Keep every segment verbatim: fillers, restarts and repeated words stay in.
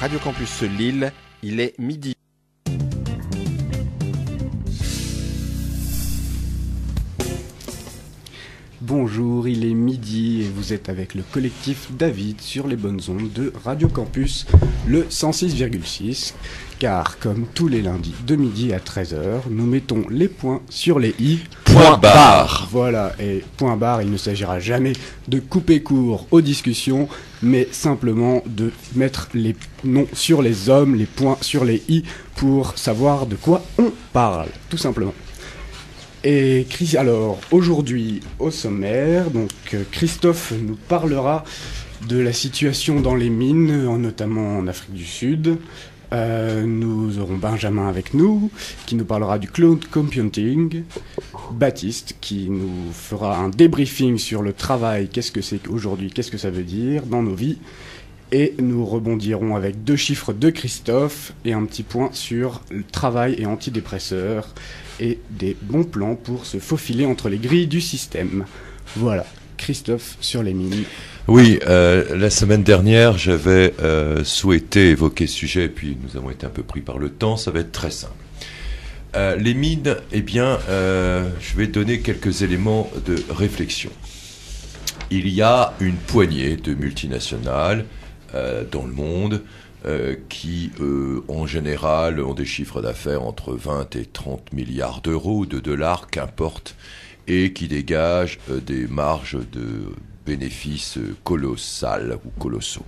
Radio Campus Lille, il est midi. Bonjour, il est midi et vous êtes avec le collectif David sur les bonnes ondes de Radio Campus, le cent six virgule six. Car comme tous les lundis de midi à treize heures, nous mettons les points sur les i. Point barre. Voilà, et point barre, il ne s'agira jamais de couper court aux discussions, mais simplement de mettre les noms sur les hommes, les points sur les i, pour savoir de quoi on parle, tout simplement. Et alors, aujourd'hui, au sommaire, donc Christophe nous parlera de la situation dans les mines, notamment en Afrique du Sud. Euh, nous aurons Benjamin avec nous, qui nous parlera du cloud computing. Baptiste, qui nous fera un débriefing sur le travail, qu'est-ce que c'est qu'aujourd'hui, qu'est-ce que ça veut dire dans nos vies. Et nous rebondirons avec deux chiffres de Christophe et un petit point sur le travail et antidépresseurs et des bons plans pour se faufiler entre les grilles du système. Voilà, Christophe sur les mines. Oui, euh, la semaine dernière, j'avais euh, souhaité évoquer ce sujet, et puis nous avons été un peu pris par le temps, ça va être très simple. Euh, les mines, eh bien, euh, je vais donner quelques éléments de réflexion. Il y a une poignée de multinationales Euh, dans le monde, euh, qui euh, en général ont des chiffres d'affaires entre vingt et trente milliards d'euros, de dollars, qu'importe, et qui dégagent euh, des marges de bénéfices colossales ou colossaux.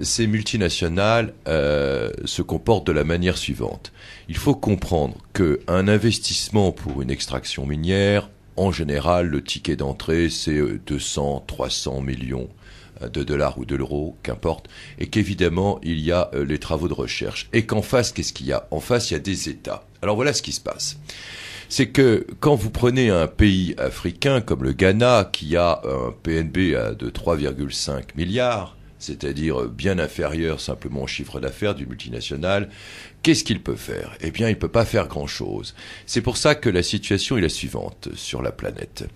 Ces multinationales euh, se comportent de la manière suivante. Il faut comprendre qu'un investissement pour une extraction minière, en général, le ticket d'entrée, c'est deux cents à trois cents millions de dollars ou de l'euro, qu'importe, et qu'évidemment, il y a euh, les travaux de recherche. Et qu'en face, qu'est-ce qu'il y a? En face, il y a des États. Alors voilà ce qui se passe. C'est que quand vous prenez un pays africain comme le Ghana, qui a un P N B de trois virgule cinq milliards, c'est-à-dire bien inférieur simplement au chiffre d'affaires du multinational, qu'est-ce qu'il peut faire? Eh bien, il ne peut pas faire grand-chose. C'est pour ça que la situation est la suivante sur la planète.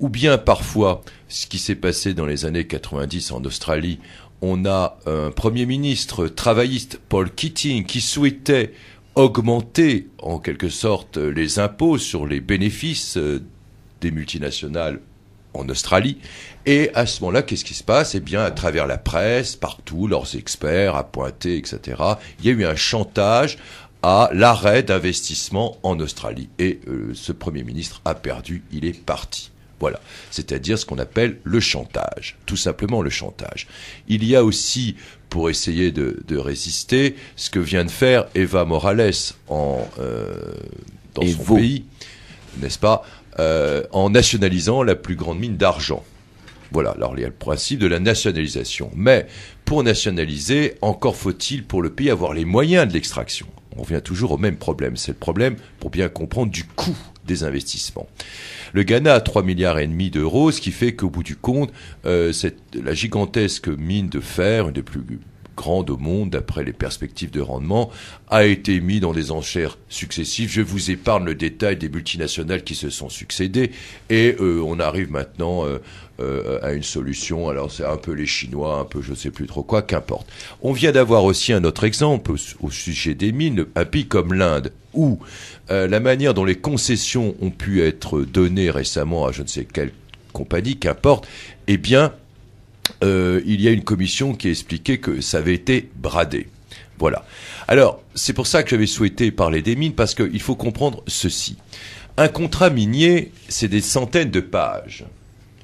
Ou bien parfois, ce qui s'est passé dans les années quatre-vingt-dix en Australie, on a un Premier ministre travailliste, Paul Keating, qui souhaitait augmenter en quelque sorte les impôts sur les bénéfices des multinationales en Australie. Et à ce moment-là, qu'est-ce qui se passe? Eh bien, à travers la presse, partout, leurs experts à pointer, et cetera, il y a eu un chantage à l'arrêt d'investissement en Australie. Et euh, ce Premier ministre a perdu, il est parti. Voilà, c'est-à-dire ce qu'on appelle le chantage, tout simplement le chantage. Il y a aussi, pour essayer de, de résister, ce que vient de faire Eva Morales en, euh, dans Et son vous. pays, n'est-ce pas, euh, en nationalisant la plus grande mine d'argent. Voilà, alors il y a le principe de la nationalisation. Mais pour nationaliser, encore faut-il pour le pays avoir les moyens de l'extraction. On revient toujours au même problème, c'est le problème, pour bien comprendre, du coût des investissements. Le Ghana a trois milliards et demi d'euros, ce qui fait qu'au bout du compte, euh, cette, la gigantesque mine de fer, une des plus grande au monde, d'après les perspectives de rendement, a été mis dans des enchères successives. Je vous épargne le détail des multinationales qui se sont succédées et euh, on arrive maintenant euh, euh, à une solution. Alors c'est un peu les Chinois, un peu je ne sais plus trop quoi, qu'importe. On vient d'avoir aussi un autre exemple au sujet des mines, un pays comme l'Inde, où euh, la manière dont les concessions ont pu être données récemment à je ne sais quelle compagnie, qu'importe, eh bien, Euh, il y a une commission qui a expliqué que ça avait été bradé. Voilà. Alors, c'est pour ça que j'avais souhaité parler des mines, parce qu'il faut comprendre ceci. Un contrat minier, c'est des centaines de pages.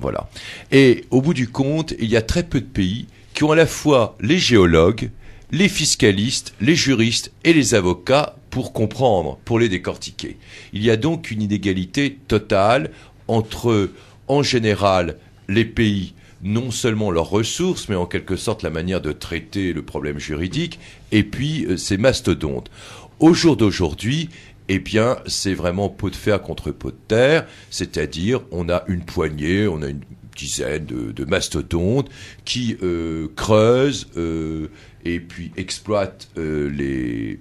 Voilà. Et au bout du compte, il y a très peu de pays qui ont à la fois les géologues, les fiscalistes, les juristes et les avocats pour comprendre, pour les décortiquer. Il y a donc une inégalité totale entre, en général, les pays, non seulement leurs ressources, mais en quelque sorte la manière de traiter le problème juridique, et puis euh, ces mastodontes. Au jour d'aujourd'hui, eh bien, c'est vraiment pot de fer contre pot de terre, c'est-à-dire on a une poignée, on a une dizaine de, de mastodontes qui euh, creusent euh, et puis exploitent euh, les,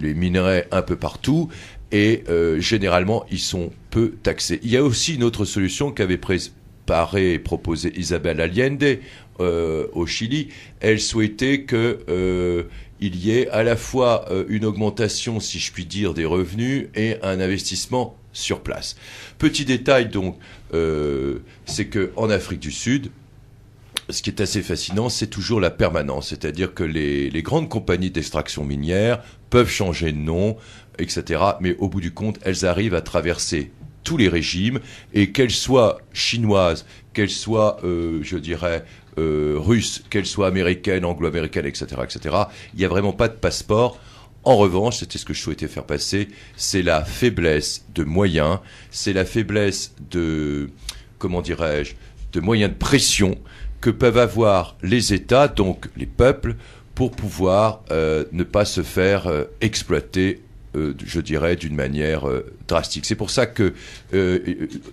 les minerais un peu partout, et euh, généralement, ils sont peu taxés. Il y a aussi une autre solution qu'avait prise comparé et proposé Isabelle Allende euh, au Chili, elle souhaitait que euh, il y ait à la fois euh, une augmentation, si je puis dire, des revenus et un investissement sur place. Petit détail donc, euh, c'est que en Afrique du Sud, ce qui est assez fascinant, c'est toujours la permanence, c'est-à-dire que les, les grandes compagnies d'extraction minière peuvent changer de nom, et cetera. Mais au bout du compte, elles arrivent à traverser tous les régimes, et qu'elles soient chinoises, qu'elles soient, euh, je dirais, euh, russes, qu'elles soient américaines, anglo-américaines, et cetera, et cetera. Il n'y a vraiment pas de passeport. En revanche, c'était ce que je souhaitais faire passer, c'est la faiblesse de moyens, c'est la faiblesse de, comment dirais-je, de moyens de pression que peuvent avoir les États, donc les peuples, pour pouvoir euh, ne pas se faire euh, exploiter, euh, je dirais, d'une manière euh, drastique. C'est pour ça que euh,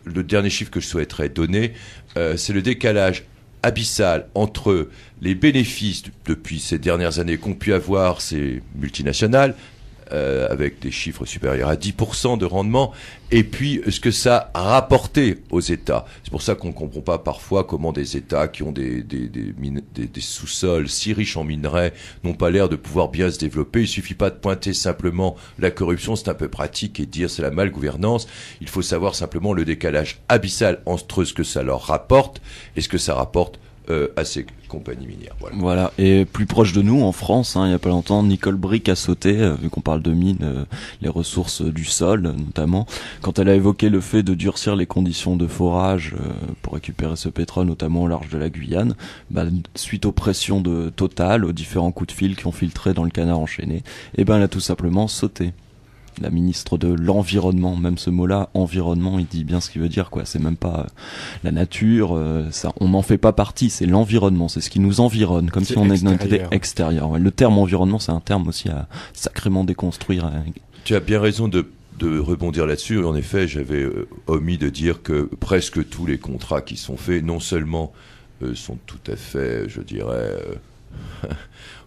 le dernier chiffre que je souhaiterais donner, euh, c'est le décalage abyssal entre les bénéfices depuis ces dernières années qu'ont pu avoir ces multinationales, Euh, avec des chiffres supérieurs à dix pour cent de rendement, et puis ce que ça a rapporté aux États. C'est pour ça qu'on ne comprend pas parfois comment des États qui ont des, des, des, des, des sous-sols si riches en minerais n'ont pas l'air de pouvoir bien se développer. Il ne suffit pas de pointer simplement la corruption, c'est un peu pratique, et de dire c'est la malgouvernance. Il faut savoir simplement le décalage abyssal entre ce que ça leur rapporte et ce que ça rapporte Euh, à ces compagnies minières. Voilà. Voilà. Et plus proche de nous, en France, hein, il n'y a pas longtemps, Nicole Bricq a sauté, euh, vu qu'on parle de mines, euh, les ressources euh, du sol, euh, notamment, quand elle a évoqué le fait de durcir les conditions de forage euh, pour récupérer ce pétrole, notamment au large de la Guyane, bah, suite aux pressions de Total, aux différents coups de fil qui ont filtré dans le Canard enchaîné, et ben elle a tout simplement sauté. La ministre de l'environnement, même ce mot-là, environnement, il dit bien ce qu'il veut dire, quoi. C'est même pas euh, la nature, euh, ça, on n'en fait pas partie. C'est l'environnement, c'est ce qui nous environne, comme si on est extérieur. Était extérieur. Ouais. Le terme environnement, c'est un terme aussi à sacrément déconstruire. Tu as bien raison de, de rebondir là-dessus. En effet, j'avais euh, omis de dire que presque tous les contrats qui sont faits, non seulement euh, sont tout à fait, je dirais, euh,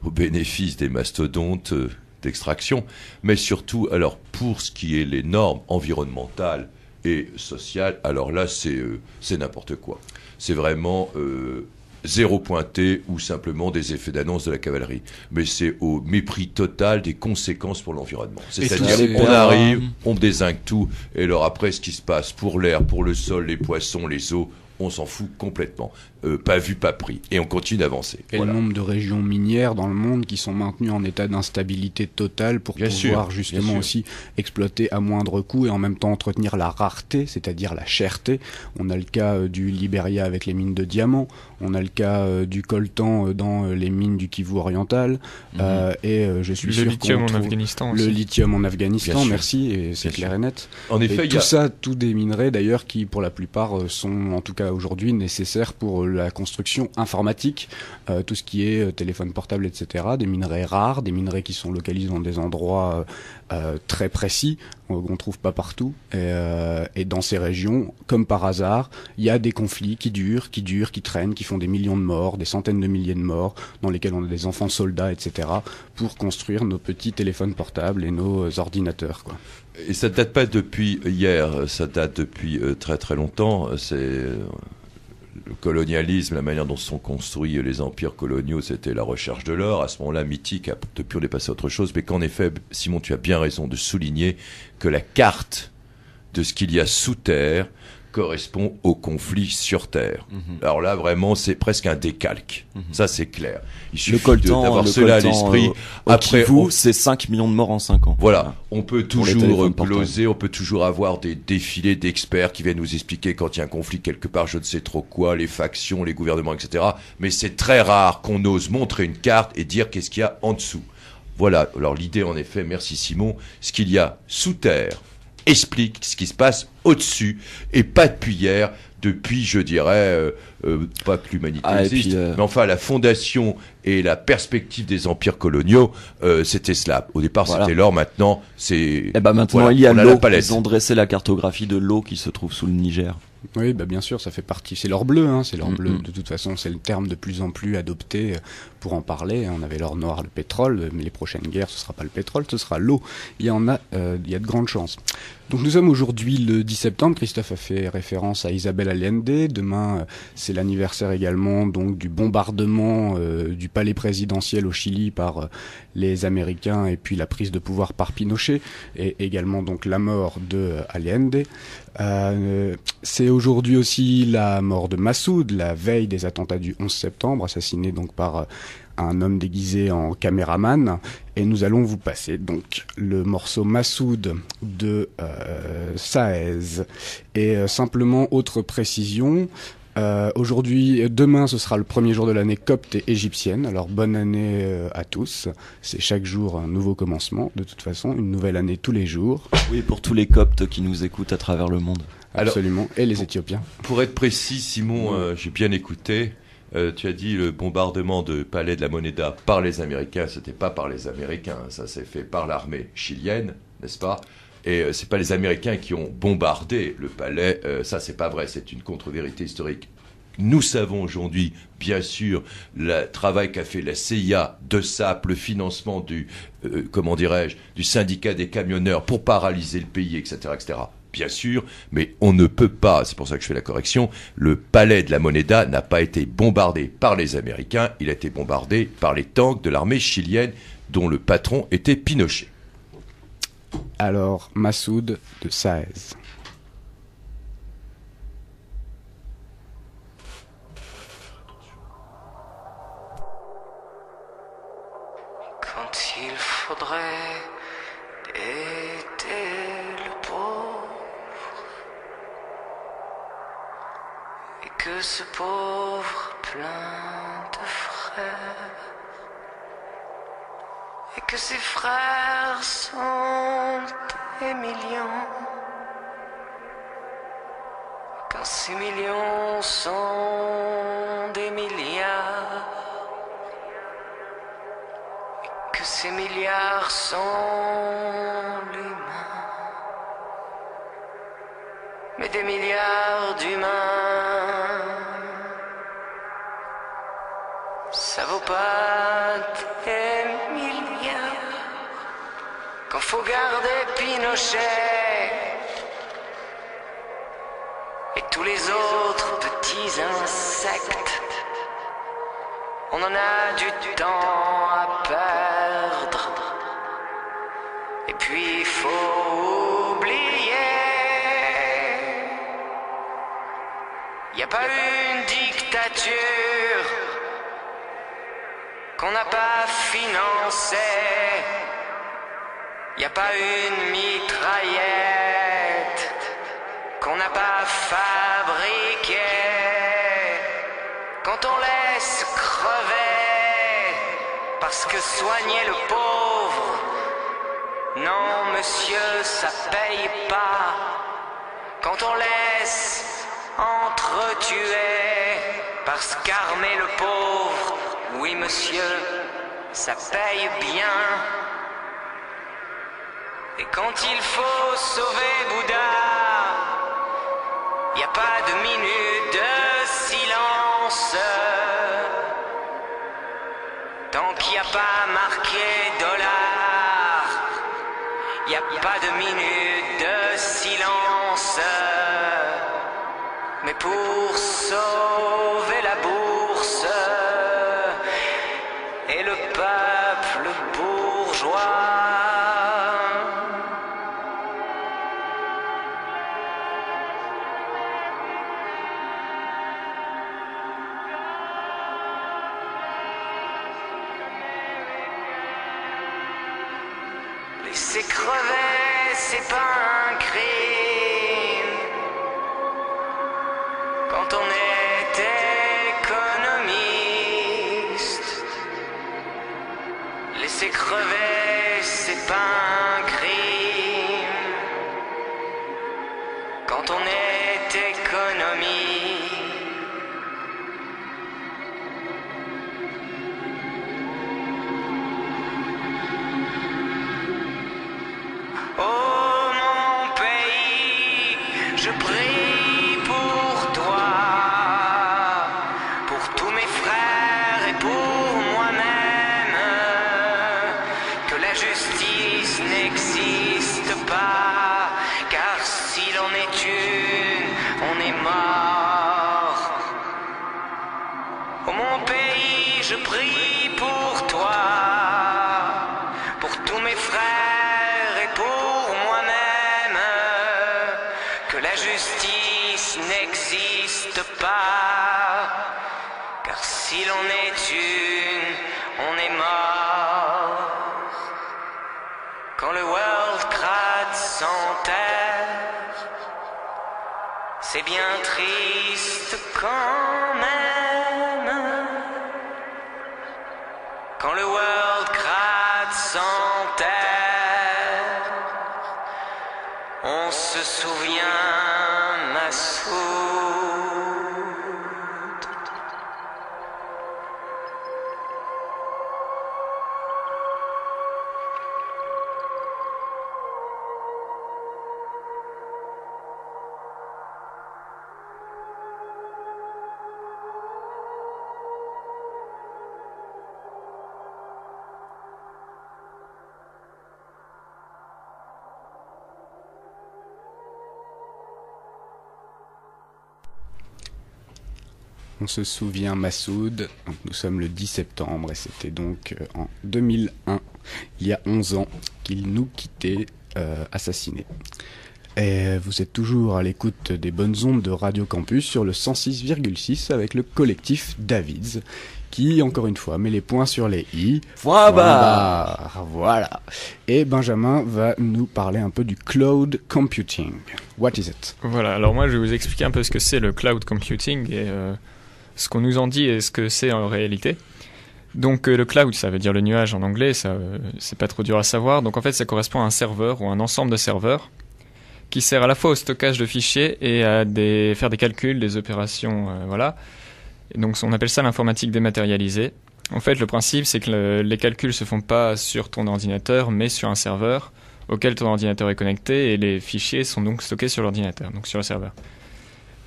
au bénéfice des mastodontes. Euh, d'extraction, mais surtout, alors pour ce qui est les normes environnementales et sociales, alors là c'est euh, c'est n'importe quoi. C'est vraiment euh, zéro pointé ou simplement des effets d'annonce de la cavalerie. Mais c'est au mépris total des conséquences pour l'environnement. C'est-à-dire qu'on arrive, on dézingue tout, et alors après ce qui se passe pour l'air, pour le sol, les poissons, les eaux, on s'en fout complètement. Euh, pas vu, pas pris. Et on continue d'avancer. Et voilà. Le nombre de régions minières dans le monde qui sont maintenues en état d'instabilité totale pour bien pouvoir sûr, justement aussi exploiter à moindre coût et en même temps entretenir la rareté, c'est-à-dire la cherté. On a le cas du Libéria avec les mines de diamants, on a le cas du coltan dans les mines du Kivu oriental, mmh. euh, et je suis le sûr lithium qu'on en Afghanistan aussi. Le lithium en Afghanistan, bien merci, et c'est bien clair sûr. Et net. En effet, et tout y a... ça, tous des minerais d'ailleurs qui pour la plupart sont en tout cas aujourd'hui nécessaires pour la construction informatique, euh, tout ce qui est euh, téléphone portable, et cetera, des minerais rares, des minerais qui sont localisés dans des endroits euh, euh, très précis, euh, qu'on ne trouve pas partout. Et, euh, et dans ces régions, comme par hasard, il y a des conflits qui durent, qui durent, qui traînent, qui font des millions de morts, des centaines de milliers de morts, dans lesquels on a des enfants soldats, et cetera, pour construire nos petits téléphones portables et nos euh, ordinateurs, quoi. Et ça ne date pas depuis hier, ça date depuis euh, très très longtemps, c'est... Le colonialisme, la manière dont sont construits les empires coloniaux, c'était la recherche de l'or. À ce moment-là, mythique, de pur dépasser à autre chose. Mais qu'en effet, Simon, tu as bien raison de souligner que la carte de ce qu'il y a sous terre correspond au conflit sur terre. Mmh. Alors là, vraiment, c'est presque un décalque. Mmh. Ça, c'est clair. Il suffit le coltan, d'avoir le cela coltan, à l'esprit. Euh, Après, vous, on... c'est cinq millions de morts en cinq ans. Voilà. Voilà. On peut toujours gloser, on peut toujours avoir des défilés d'experts qui viennent nous expliquer quand il y a un conflit quelque part, je ne sais trop quoi, les factions, les gouvernements, et cetera. Mais c'est très rare qu'on ose montrer une carte et dire qu'est-ce qu'il y a en dessous. Voilà. Alors l'idée, en effet, merci Simon, ce qu'il y a sous terre explique ce qui se passe au-dessus, et pas depuis hier, depuis, je dirais, euh, euh, pas que l'humanité ah, existe, euh... mais enfin la fondation et la perspective des empires coloniaux, euh, c'était cela. Au départ, voilà. C'était l'or, maintenant, c'est... Eh ben maintenant, voilà, il y a, a l'eau, ils ont dressé la cartographie de l'eau qui se trouve sous le Niger. Oui, bah bien sûr, ça fait partie, c'est l'or bleu, hein, c'est l'or mmh, bleu, de toute façon, c'est le terme de plus en plus adopté pour en parler. On avait l'or noir, le pétrole, mais les prochaines guerres, ce sera pas le pétrole, ce sera l'eau. Il y en a, euh, il y a de grandes chances. Donc nous sommes aujourd'hui le dix septembre, Christophe a fait référence à Isabelle Allende, demain c'est l'anniversaire également donc du bombardement euh, du palais présidentiel au Chili par euh, les Américains et puis la prise de pouvoir par Pinochet et également donc la mort de euh, Allende. Euh, c'est aujourd'hui aussi la mort de Massoud, la veille des attentats du onze septembre, assassiné donc par euh, un homme déguisé en caméraman, et nous allons vous passer donc le morceau Massoud de euh, Saez. Et euh, simplement autre précision, euh, aujourd'hui, demain ce sera le premier jour de l'année copte et égyptienne, alors bonne année euh, à tous, c'est chaque jour un nouveau commencement, de toute façon une nouvelle année tous les jours. Oui, pour tous les coptes qui nous écoutent à travers le monde. Absolument, alors, et les pour, Éthiopiens. Pour être précis, Simon, euh, j'ai bien écouté. Euh, tu as dit le bombardement de Palais de la Moneda par les Américains, c'était pas par les Américains, ça s'est fait par l'armée chilienne, n'est-ce pas? Et euh, c'est pas les Américains qui ont bombardé le palais, euh, ça c'est pas vrai, c'est une contre-vérité historique. Nous savons aujourd'hui, bien sûr, le travail qu'a fait la C I A de S A P, le financement du, euh, comment dirais-je, du syndicat des camionneurs pour paralyser le pays, et cetera, et cetera. Bien sûr, mais on ne peut pas, c'est pour ça que je fais la correction, le palais de la Moneda n'a pas été bombardé par les Américains, il a été bombardé par les tanks de l'armée chilienne dont le patron était Pinochet. Alors, Massoud de Saez. Quand il faudrait que ce pauvre plein de frères et que ses frères sont des millions, quand ces millions sont des milliards et que ces milliards sont l'humain, mais des milliards d'humains. Ça vaut pas des milliards quand faut garder Pinochet et tous les autres petits insectes. On en a du temps à perdre. Et puis il faut oublier, y a pas une dictature qu'on n'a pas financé, y a pas une mitraillette qu'on n'a pas fabriquée, quand on laisse crever parce que soigner le pauvre, non monsieur, ça paye pas, quand on laisse entretuer parce qu'armer le pauvre, oui monsieur, ça paye bien. Et quand il faut sauver Bouddha, y a pas de minute de silence. Tant qu'il n'y a pas marqué dollar, y a pas de minute de silence. Mais pour sauver la bourse et le peuple bourgeois, laisser crever, c'est pas un crime quand on est économiste. Laisser crever, c'est pas un crime quand on est économie. prie, je prie pour toi, pour tous mes frères et pour moi-même, que la justice n'existe pas, car si l'on est une, on est mort. Quand le World Trade s'enterre, c'est bien triste quand même. Quand le World Trade s'enterre, on se souvient Massoud. On se souvient Massoud, nous sommes le dix septembre et c'était donc en deux mille un, il y a onze ans, qu'il nous quittait euh, assassiné. Et vous êtes toujours à l'écoute des bonnes ondes de Radio Campus sur le cent six virgule six avec le collectif David, qui, encore une fois, met les points sur les i. Voilà, voilà. voilà. Et Benjamin va nous parler un peu du cloud computing. What is it? Voilà, alors moi je vais vous expliquer un peu ce que c'est le cloud computing et... Euh... ce qu'on nous en dit et ce que c'est en réalité. Donc euh, le cloud, ça veut dire le nuage en anglais, ça, euh, c'est pas trop dur à savoir. Donc en fait, ça correspond à un serveur ou un ensemble de serveurs qui sert à la fois au stockage de fichiers et à des, faire des calculs, des opérations, euh, voilà. Et donc on appelle ça l'informatique dématérialisée. En fait, le principe, c'est que le, les calculs se font pas sur ton ordinateur, mais sur un serveur auquel ton ordinateur est connecté et les fichiers sont donc stockés sur l'ordinateur, donc sur le serveur.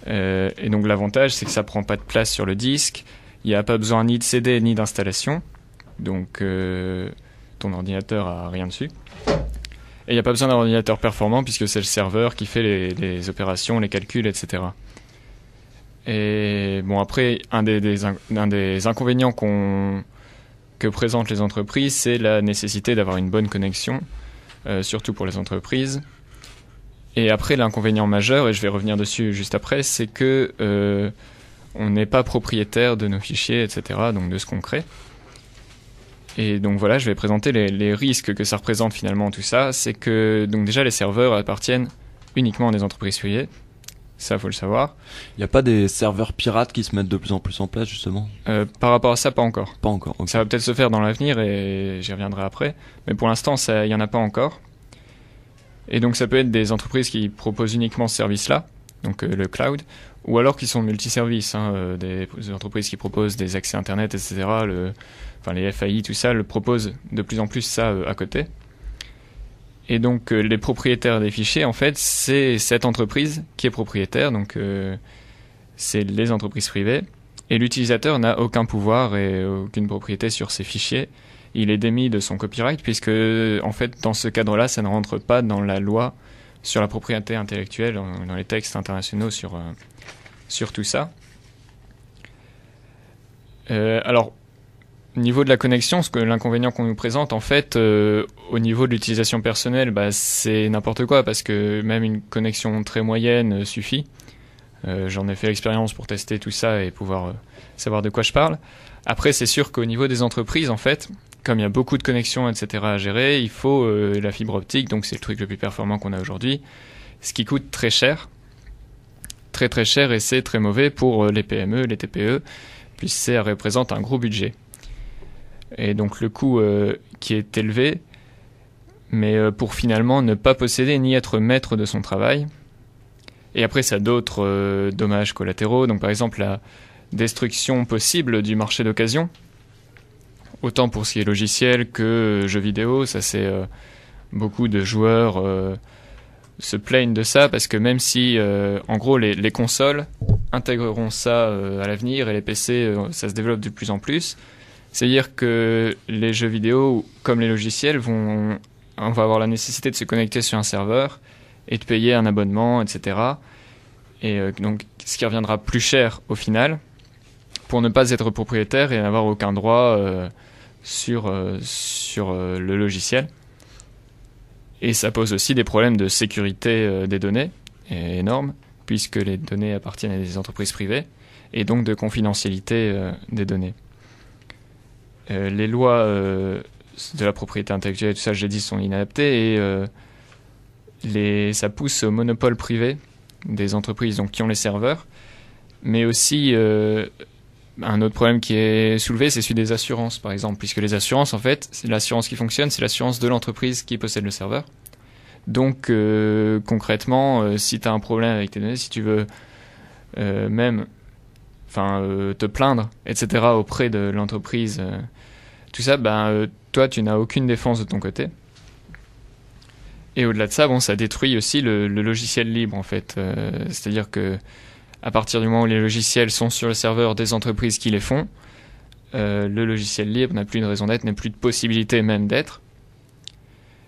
Euh, et donc l'avantage, c'est que ça prend pas de place sur le disque, il n'y a pas besoin ni de C D ni d'installation, donc euh, ton ordinateur a rien dessus, et il n'y a pas besoin d'un ordinateur performant puisque c'est le serveur qui fait les, les opérations, les calculs, et cetera. Et bon, après, un des, des, un des inconvénients qu'on, que présentent les entreprises, c'est la nécessité d'avoir une bonne connexion, euh, surtout pour les entreprises. Et après, l'inconvénient majeur, et je vais revenir dessus juste après, c'est que euh, on n'est pas propriétaire de nos fichiers, et cetera, donc de ce qu'on crée. Et donc voilà, je vais présenter les, les risques que ça représente finalement tout ça. C'est que donc déjà, les serveurs appartiennent uniquement à des entreprises privées. Ça, faut le savoir. Il n'y a pas des serveurs pirates qui se mettent de plus en plus en place, justement euh, Par rapport à ça, pas encore. Pas encore, okay. Ça va peut-être se faire dans l'avenir et j'y reviendrai après. Mais pour l'instant, il n'y en a pas encore. Et donc ça peut être des entreprises qui proposent uniquement ce service-là, donc euh, le cloud, ou alors qui sont multiservices, hein, euh, des, des entreprises qui proposent des accès Internet, et cetera. Le, enfin les F A I, tout ça, le proposent de plus en plus ça euh, à côté. Et donc euh, les propriétaires des fichiers, en fait, c'est cette entreprise qui est propriétaire, donc euh, c'est les entreprises privées. Et l'utilisateur n'a aucun pouvoir et aucune propriété sur ces fichiers. Il est démis de son copyright puisque, en fait, dans ce cadre-là, ça ne rentre pas dans la loi sur la propriété intellectuelle, dans les textes internationaux sur, euh, sur tout ça. Euh, alors, au niveau de la connexion, ce que l'inconvénient qu'on nous présente, en fait, euh, au niveau de l'utilisation personnelle, bah, c'est n'importe quoi parce que même une connexion très moyenne euh, suffit. Euh, j'en ai fait l'expérience pour tester tout ça et pouvoir euh, savoir de quoi je parle. Après, c'est sûr qu'au niveau des entreprises, en fait, comme il y a beaucoup de connexions, et cetera à gérer, il faut euh, la fibre optique, donc c'est le truc le plus performant qu'on a aujourd'hui, ce qui coûte très cher, très très cher, et c'est très mauvais pour euh, les P M E, les T P E, puisque ça représente un gros budget. Et donc le coût euh, qui est élevé, mais euh, pour finalement ne pas posséder ni être maître de son travail. Et après, ça a d'autres euh, dommages collatéraux, donc par exemple la destruction possible du marché d'occasion, autant pour ce qui est logiciel que euh, jeux vidéo. Ça c'est euh, beaucoup de joueurs euh, se plaignent de ça parce que même si euh, en gros les, les consoles intégreront ça euh, à l'avenir et les P C euh, ça se développe de plus en plus, c'est-à-dire que les jeux vidéo comme les logiciels vont on va avoir la nécessité de se connecter sur un serveur et de payer un abonnement, et cetera. Et euh, donc, ce qui reviendra plus cher au final, pour ne pas être propriétaire et n'avoir aucun droit euh, sur, euh, sur euh, le logiciel. Et ça pose aussi des problèmes de sécurité euh, des données, énormes, puisque les données appartiennent à des entreprises privées, et donc de confidentialité euh, des données. Euh, les lois euh, de la propriété intellectuelle, tout ça, j'ai dit, sont inadaptées, et euh, les, ça pousse au monopole privé des entreprises donc, qui ont les serveurs, mais aussi euh, un autre problème qui est soulevé, c'est celui des assurances, par exemple, puisque les assurances, en fait, l'assurance qui fonctionne, c'est l'assurance de l'entreprise qui possède le serveur. Donc, euh, concrètement, euh, si tu as un problème avec tes données, si tu veux euh, même euh, te plaindre, et cetera, auprès de l'entreprise, euh, tout ça, ben, euh, toi, tu n'as aucune défense de ton côté. Et au-delà de ça, bon, ça détruit aussi le, le logiciel libre, en fait. Euh, c'est-à-dire que à partir du moment où les logiciels sont sur le serveur des entreprises qui les font, euh, le logiciel libre n'a plus de raison d'être, n'a plus de possibilité même d'être.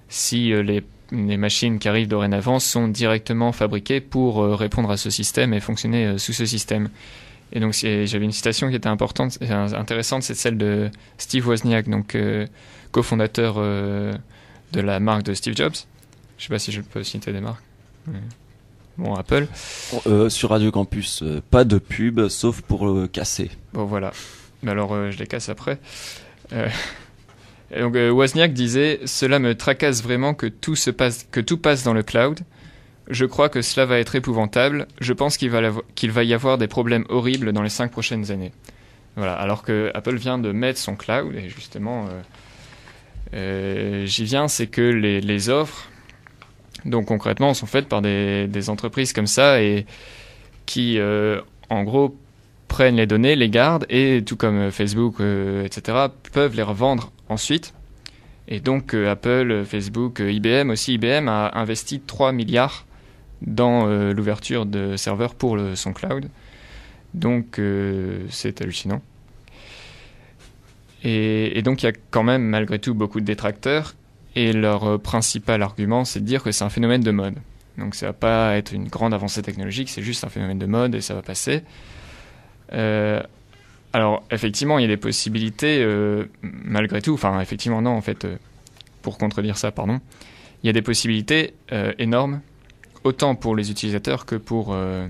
Si euh, les les machines qui arrivent dorénavant sont directement fabriquées pour répondre à ce système et fonctionner sous ce système. Et donc j'avais une citation qui était importante, intéressante, c'est celle de Steve Wozniak, donc euh, cofondateur euh, de la marque de Steve Jobs. Je ne sais pas si je peux citer des marques. Bon, Apple. Euh, sur Radio Campus, euh, pas de pub, sauf pour le casser. Bon, voilà. Mais alors, euh, je les casse après. Euh... Donc, Wozniak disait « Cela me tracasse vraiment que tout, se passe, que tout passe dans le cloud. Je crois que cela va être épouvantable. Je pense qu'il va, qu'il va y avoir des problèmes horribles dans les cinq prochaines années. » Voilà, alors que Apple vient de mettre son cloud, et justement, euh, euh, j'y viens, c'est que les, les offres, donc concrètement, sont faites par des, des entreprises comme ça, et qui, euh, en gros, prennent les données, les gardent, et tout comme Facebook, euh, et cetera, peuvent les revendre ensuite. Et donc euh, Apple, Facebook, euh, I B M, aussi I B M a investi trois milliards dans euh, l'ouverture de serveurs pour le, son cloud. Donc euh, c'est hallucinant. Et, et donc il y a quand même malgré tout beaucoup de détracteurs et leur euh, principal argument c'est de dire que c'est un phénomène de mode. Donc ça va pas être une grande avancée technologique, c'est juste un phénomène de mode et ça va passer. Euh, Alors, effectivement, il y a des possibilités, euh, malgré tout, enfin, effectivement, non, en fait, euh, pour contredire ça, pardon, il y a des possibilités euh, énormes, autant pour les utilisateurs que pour euh,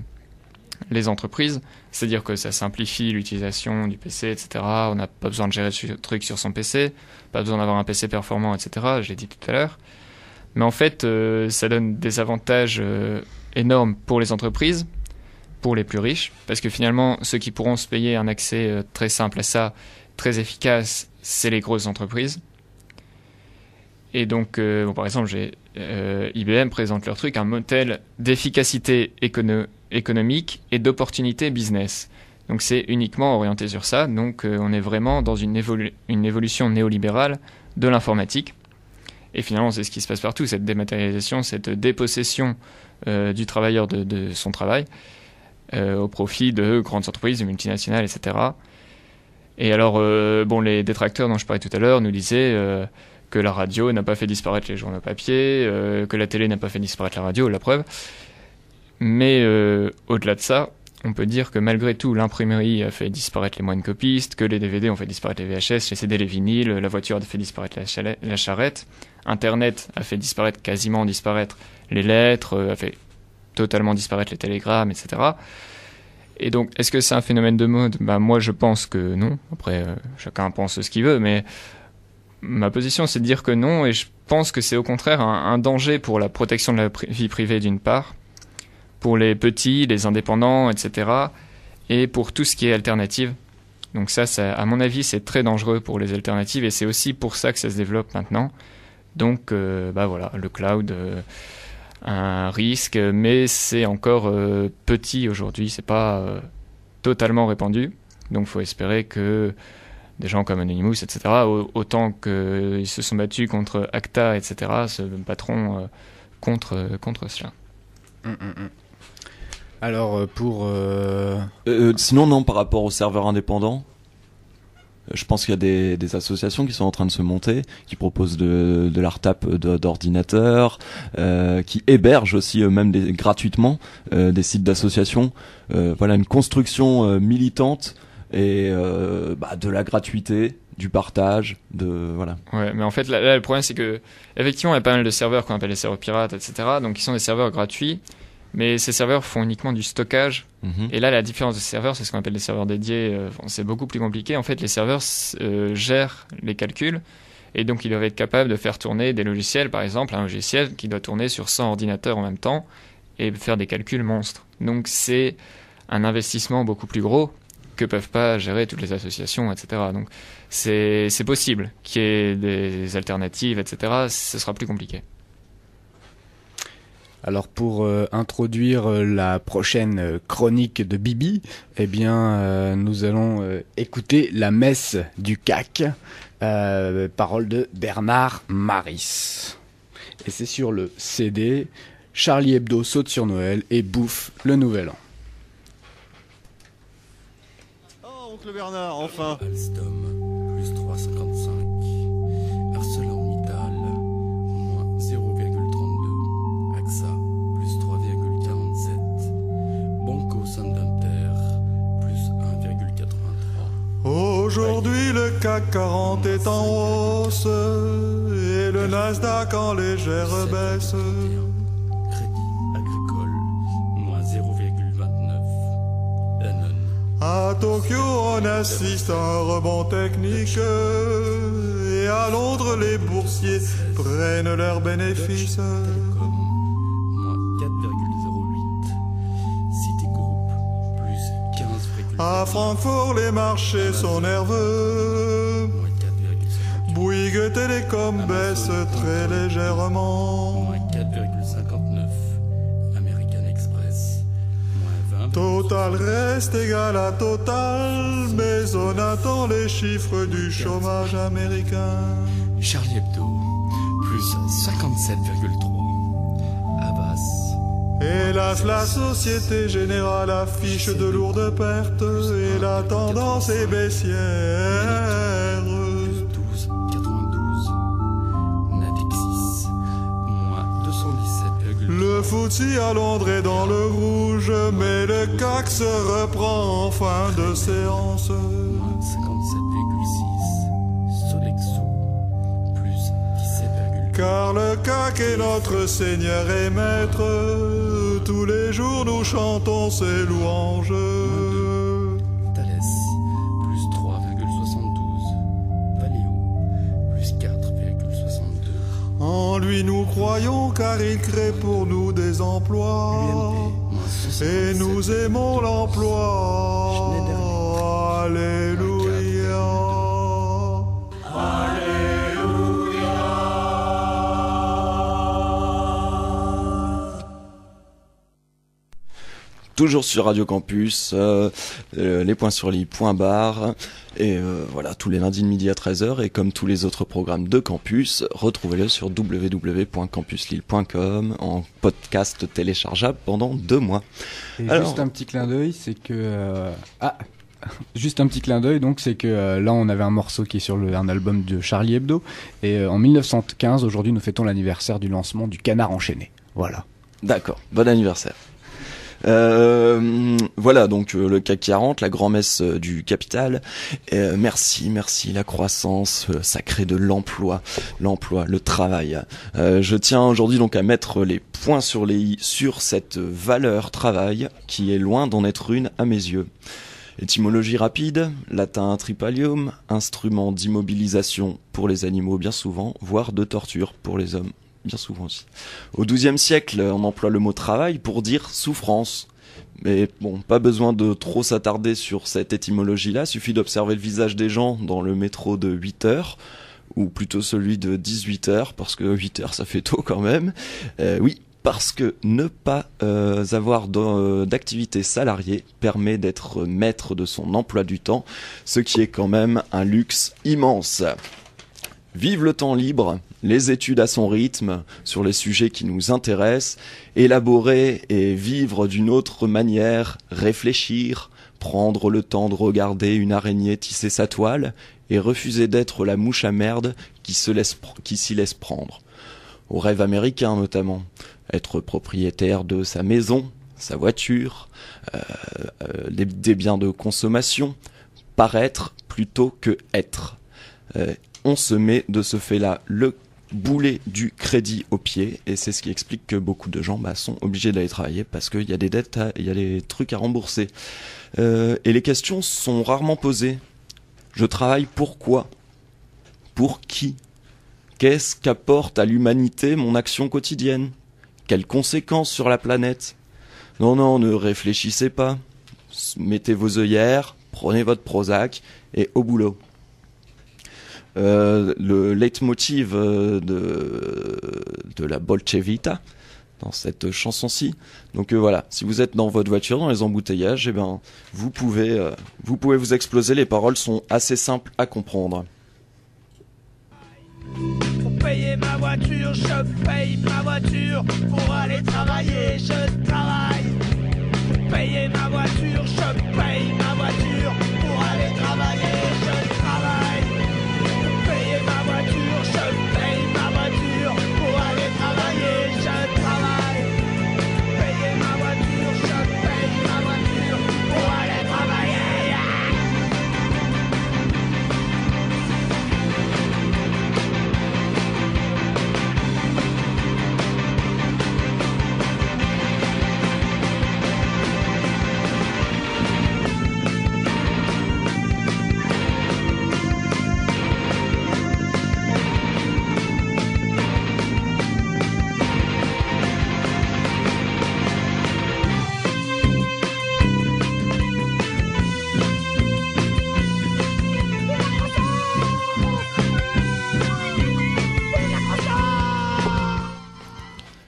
les entreprises, c'est-à-dire que ça simplifie l'utilisation du P C, et cetera, on n'a pas besoin de gérer ce truc sur son P C, pas besoin d'avoir un P C performant, et cetera, je l'ai dit tout à l'heure, mais en fait, euh, ça donne des avantages euh, énormes pour les entreprises, pour les plus riches, parce que finalement, ceux qui pourront se payer un accès euh, très simple à ça, très efficace, c'est les grosses entreprises. Et donc, euh, bon, par exemple, j'ai, euh, I B M présente leur truc, un modèle d'efficacité écono- économique et d'opportunité business. Donc c'est uniquement orienté sur ça, donc euh, on est vraiment dans une, évolu- une évolution néolibérale de l'informatique. Et finalement, c'est ce qui se passe partout, cette dématérialisation, cette dépossession euh, du travailleur de, de son travail, Euh, au profit de grandes entreprises, de multinationales, et cetera. Et alors, euh, bon, les détracteurs dont je parlais tout à l'heure nous disaient euh, que la radio n'a pas fait disparaître les journaux papier, euh, que la télé n'a pas fait disparaître la radio, la preuve. Mais euh, au-delà de ça, on peut dire que malgré tout, l'imprimerie a fait disparaître les moines copistes, que les D V D ont fait disparaître les V H S, les C D, les vinyles, la voiture a fait disparaître la, chalet, la charrette, Internet a fait disparaître, quasiment disparaître les lettres, euh, a fait totalement disparaître les télégrammes, et cetera. Et donc, est-ce que c'est un phénomène de mode ? Bah, moi, je pense que non. Après, euh, chacun pense ce qu'il veut, mais ma position, c'est de dire que non, et je pense que c'est au contraire un, un danger pour la protection de la pri- vie privée, d'une part, pour les petits, les indépendants, et cetera, et pour tout ce qui est alternative. Donc ça, ça, à mon avis, c'est très dangereux pour les alternatives, et c'est aussi pour ça que ça se développe maintenant. Donc, euh, bah voilà, le cloud... Euh, un risque, mais c'est encore euh, petit aujourd'hui, c'est pas euh, totalement répandu, donc faut espérer que des gens comme Anonymous, et cetera, au- autant qu'ils euh, se sont battus contre ACTA, et cetera, se battront euh, contre, euh, contre cela. Mmh, mmh. Alors, pour... Euh... Euh, sinon, non, par rapport aux serveurs indépendants, je pense qu'il y a des, des associations qui sont en train de se monter, qui proposent de, de la retape de, d'ordinateurs, euh, qui hébergent aussi eux-mêmes des, gratuitement euh, des sites d'associations. Euh, voilà une construction euh, militante et euh, bah, de la gratuité, du partage, de voilà. Ouais, mais en fait là, là le problème c'est que effectivement il y a pas mal de serveurs qu'on appelle les serveurs pirates, et cetera. Donc ils sont des serveurs gratuits, mais ces serveurs font uniquement du stockage. Mmh. Et là la différence de serveurs, c'est ce qu'on appelle les serveurs dédiés. Euh, c'est beaucoup plus compliqué. En fait les serveurs euh, gèrent les calculs. Et donc, ils doivent être capables de faire tourner des logiciels, par exemple, un logiciel qui doit tourner sur cent ordinateurs en même temps et faire des calculs monstres. Donc, c'est un investissement beaucoup plus gros que peuvent pas gérer toutes les associations, et cetera. Donc, c'est, c'est possible qu'il y ait des alternatives, et cetera. Ce sera plus compliqué. Alors pour euh, introduire euh, la prochaine chronique de Bibi, eh bien euh, nous allons euh, écouter la messe du C A C, euh, parole de Bernard Maris. Et c'est sur le C D Charlie Hebdo saute sur Noël et bouffe le Nouvel An. Oh oncle Bernard, enfin. Alstom, plus trois virgule cinquante-cinq. ArcelorMittal, moins zéro virgule trente-deux. A X A, plus trois virgule quarante-sept. Banco Santander, plus un virgule quatre-vingt-trois. Aujourd'hui, le C A C quarante est en hausse et le Nasdaq en légère baisse. Crédit agricole, moins zéro virgule vingt-neuf. Danone. À Tokyo, on assiste à un rebond technique. Et à Londres, les boursiers prennent leurs bénéfices. À Francfort, les marchés sont nerveux. Bouygues Télécom baisse très légèrement. quatre virgule cinquante-neuf. American Express. vingt. Total reste égal à Total, mais on attend les chiffres du chômage américain. Charlie Hebdo, plus cinquante-sept virgule trois. Hélas, la Société Générale affiche de lourdes pertes et la tendance est baissière. douze virgule quatre-vingt-douze. Natixis, moins deux cent dix-sept virgule trois. Le F T S E à Londres est dans le rouge, mais le C A C se reprend en fin de séance. Moins cinquante-sept virgule six. Sodexo, plus dix-sept virgule quatre. Car le C A C est notre Seigneur et Maître. Tous les jours nous chantons ces louanges. Thales, plus trois virgule soixante-douze. Valeo, plus quatre virgule soixante-deux. En lui nous croyons car il crée pour nous des emplois. U M P, et nous aimons l'emploi. Alléluia. Alléluia. Toujours sur Radio Campus, euh, euh, les points sur l'I, point barre, et euh, voilà, tous les lundis de midi à treize heures, et comme tous les autres programmes de Campus, retrouvez-le sur w w w point campus lille point com en podcast téléchargeable pendant deux mois. Et alors... juste un petit clin d'œil, c'est que... Euh... Ah Juste un petit clin d'œil, donc c'est que euh, là on avait un morceau qui est sur le, un album de Charlie Hebdo, et euh, en mille neuf cent quinze, aujourd'hui nous fêtons l'anniversaire du lancement du Canard enchaîné. Voilà. D'accord, bon anniversaire. Euh, voilà donc euh, le C A C quarante, la grand-messe euh, du capital. Euh, merci, merci la croissance euh, sacrée de l'emploi, l'emploi, le travail. Euh, je tiens aujourd'hui donc à mettre les points sur les i sur cette valeur travail qui est loin d'en être une à mes yeux. Étymologie rapide, latin tripalium, instrument d'immobilisation pour les animaux bien souvent, voire de torture pour les hommes. Bien souvent aussi. Au douzième siècle, on emploie le mot travail pour dire souffrance. Mais bon, pas besoin de trop s'attarder sur cette étymologie-là, suffit d'observer le visage des gens dans le métro de huit heures, ou plutôt celui de dix-huit heures, parce que huit heures ça fait tôt quand même. Euh, oui, parce que ne pas euh, avoir d'activité salariée permet d'être maître de son emploi du temps, ce qui est quand même un luxe immense. Vive le temps libre, les études à son rythme, sur les sujets qui nous intéressent, élaborer et vivre d'une autre manière, réfléchir, prendre le temps de regarder une araignée tisser sa toile et refuser d'être la mouche à merde qui se laisse, qui s'y laisse prendre. Au rêve américain notamment, être propriétaire de sa maison, sa voiture, euh, euh, des, des biens de consommation, paraître plutôt que être. Euh, on se met de ce fait-là le boulet du crédit au pied, et c'est ce qui explique que beaucoup de gens bah, sont obligés d'aller travailler parce qu'il y a des dettes, il y a des trucs à rembourser. Euh, et les questions sont rarement posées. Je travaille pour quoi? Pour qui? Qu'est-ce qu'apporte à l'humanité mon action quotidienne? Quelles conséquences sur la planète? Non, non, ne réfléchissez pas. Mettez vos œillères, prenez votre Prozac et au boulot. Euh, le leitmotiv de, de la Dolce Vita dans cette chanson-ci. Donc euh, voilà, si vous êtes dans votre voiture, dans les embouteillages, eh ben, vous pouvez, euh, vous pouvez vous exploser. Les paroles sont assez simples à comprendre. Pour payer ma voiture, je paye ma voiture. Pour aller travailler, je travaille. Pour payer ma voiture, je paye ma voiture. Pour aller travailler, je travaille. Pour payer ma voiture, je paye ma voiture. Pour aller travailler, je travaille. Pour payer ma voiture, je paye ma voiture. Pour aller travailler, yeah.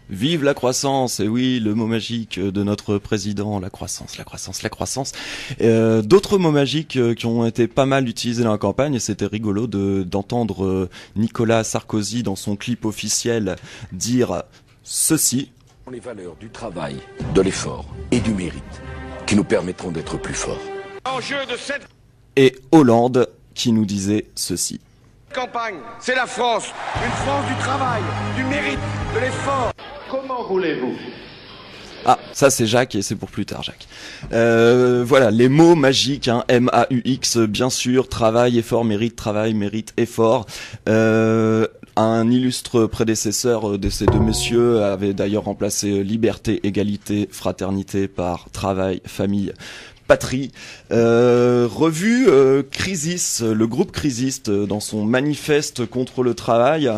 Vive la croissance, et oui, le mot magique de notre président, la croissance, la croissance, la croissance. Euh, d'autres mots magiques qui ont été pas mal utilisés dans la campagne, et c'était rigolo de, d'entendre Nicolas Sarkozy dans son clip officiel dire ceci. Les valeurs du travail, de l'effort et du mérite qui nous permettront d'être plus forts. Enjeu de cette... Et Hollande qui nous disait ceci. Campagne, c'est la France, une France du travail, du mérite, de l'effort. Comment voulez-vous? Ah, ça c'est Jacques et c'est pour plus tard, Jacques. Euh, voilà, les mots magiques, hein, M A U X, bien sûr, travail, effort, mérite, travail, mérite, effort. Euh, un illustre prédécesseur de ces deux messieurs avait d'ailleurs remplacé liberté, égalité, fraternité par travail, famille, patrie. Euh, revue euh, Crisis, le groupe Crisis, dans son manifeste contre le travail,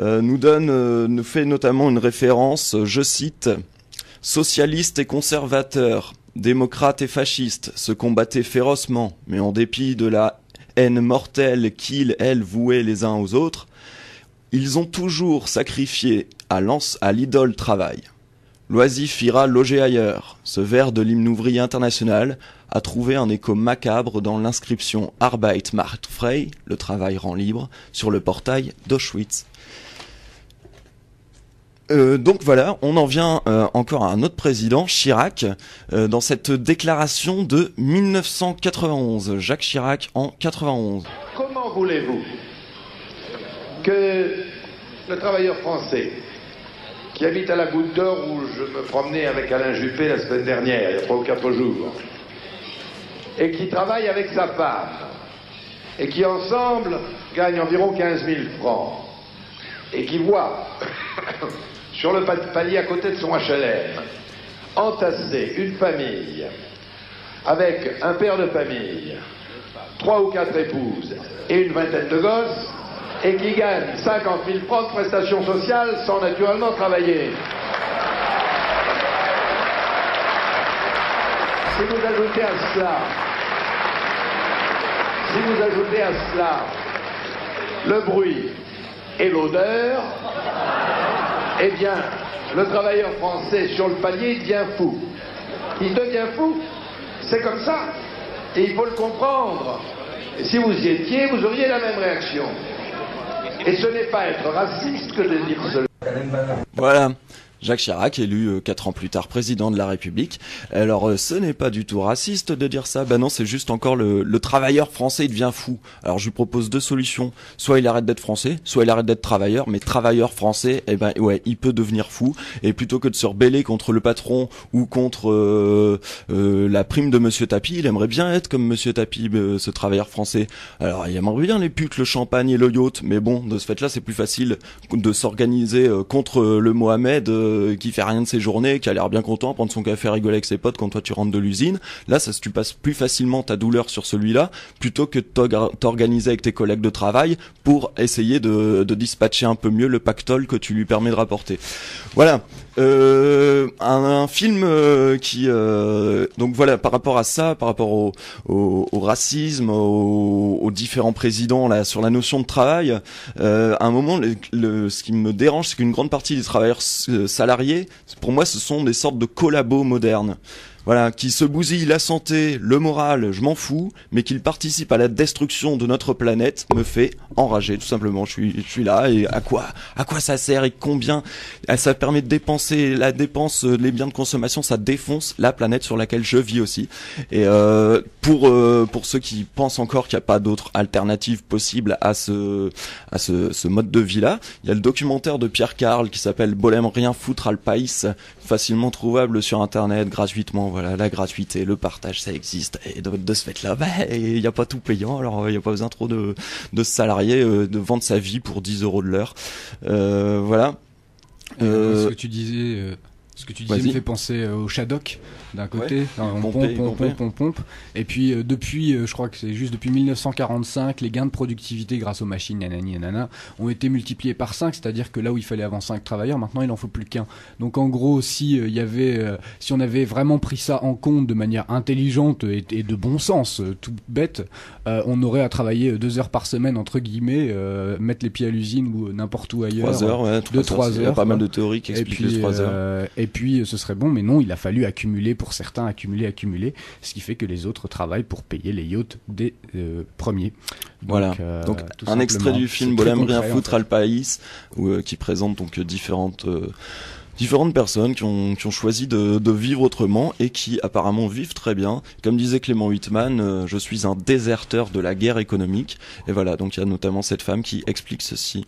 euh, nous donne, euh, nous fait notamment une référence, je cite, « Socialistes et conservateurs, démocrates et fascistes se combattaient férocement, mais en dépit de la haine mortelle qu'ils, elles, vouaient les uns aux autres, ils ont toujours sacrifié à l'anse, à l'idole travail. » L'oisif ira loger ailleurs. Ce vers de l'hymne ouvrier international a trouvé un écho macabre dans l'inscription Arbeit macht frei, le travail rend libre, sur le portail d'Auschwitz. Euh, donc voilà, on en vient euh, encore à un autre président, Chirac, euh, dans cette déclaration de mille neuf cent quatre-vingt-onze. Jacques Chirac en quatre-vingt-onze. Comment voulez-vous que le travailleur français qui habite à la Goutte d'Or où je me promenais avec Alain Juppé la semaine dernière, il y a trois ou quatre jours, et qui travaille avec sa femme, et qui ensemble gagnent environ quinze mille francs, et qui voit sur le palier à côté de son H L M entasser une famille avec un père de famille, trois ou quatre épouses et une vingtaine de gosses, et qui gagne cinquante mille francs de prestations sociales sans naturellement travailler. Si vous ajoutez à cela, si vous ajoutez à cela le bruit et l'odeur, eh bien, le travailleur français sur le palier devient fou. Il devient fou, c'est comme ça, et il faut le comprendre. Et si vous y étiez, vous auriez la même réaction. Et ce n'est pas être raciste que de dire cela. Voilà, Jacques Chirac, élu quatre ans plus tard président de la République. Alors ce n'est pas du tout raciste de dire ça, ben non, c'est juste encore le, le travailleur français devient fou. Alors je lui propose deux solutions, soit il arrête d'être français, soit il arrête d'être travailleur, mais travailleur français, eh ben ouais, il peut devenir fou, et plutôt que de se rebeller contre le patron ou contre euh, euh, la prime de Monsieur Tapie, il aimerait bien être comme Monsieur Tapie, euh, ce travailleur français. Alors il aimerait bien les putes, le champagne et le yacht, mais bon, de ce fait-là, c'est plus facile de s'organiser euh, contre le Mohamed euh, qui fait rien de ses journées, qui a l'air bien content, prendre son café, rigoler avec ses potes quand toi tu rentres de l'usine. Là, ça, tu passes plus facilement ta douleur sur celui-là, plutôt que de t'organiser avec tes collègues de travail pour essayer de, de dispatcher un peu mieux le pactole que tu lui permets de rapporter. Voilà. Euh, un, un film euh, qui... Euh, donc voilà, par rapport à ça, par rapport au, au, au racisme, au, aux différents présidents, là, sur la notion de travail, euh, à un moment, le, le, ce qui me dérange, c'est qu'une grande partie des travailleurs salariés, pour moi, ce sont des sortes de collabos modernes. Voilà, qui se bousille la santé, le moral, je m'en fous, mais qu'il participe à la destruction de notre planète me fait enrager, tout simplement. Je suis, je suis là, et à quoi, à quoi ça sert, et combien ça permet de dépenser, la dépense, les biens de consommation, ça défonce la planète sur laquelle je vis aussi. Et euh, pour euh, pour ceux qui pensent encore qu'il n'y a pas d'autre alternative possible à ce à ce, ce mode de vie là, il y a le documentaire de Pierre Carles qui s'appelle Volem rint foutre al pais, facilement trouvable sur internet, gratuitement. Voilà, la gratuité, le partage, ça existe. Et de, de ce fait-là, bah, il n'y a pas tout payant. Alors, il n'y a pas besoin trop de, de salariés, de vendre sa vie pour dix euros de l'heure. Euh, voilà. Euh, ce que tu disais, ce que tu disais me fait penser au Shadok, d'un côté. Ouais. On pomper, pompe, pompe, pompe, pompe, pompe. Et puis, depuis, je crois que c'est juste depuis mille neuf cent quarante-cinq, les gains de productivité grâce aux machines, nanani, nanana, ont été multipliés par cinq. C'est-à-dire que là où il fallait avant cinq travailleurs, maintenant il en faut plus qu'un. Donc, en gros, si, euh, y avait, euh, si on avait vraiment pris ça en compte de manière intelligente et, et de bon sens, euh, tout bête, euh, on aurait à travailler deux heures par semaine, entre guillemets, euh, mettre les pieds à l'usine ou n'importe où ailleurs. Trois heures, ouais, trois, deux, trois heures. Il y a pas mal de théories qui expliquent les trois heures. Euh, et puis ce serait bon, mais non, il a fallu accumuler pour certains, accumuler, accumuler, ce qui fait que les autres travaillent pour payer les yachts des euh, premiers. Donc, voilà, euh, donc un extrait du film Volem rint foutre al pais, où, euh, qui présente donc différentes... Euh... Différentes personnes qui ont, qui ont choisi de, de vivre autrement et qui apparemment vivent très bien. Comme disait Clément Huitman, euh, je suis un déserteur de la guerre économique. Et voilà, donc il y a notamment cette femme qui explique ceci.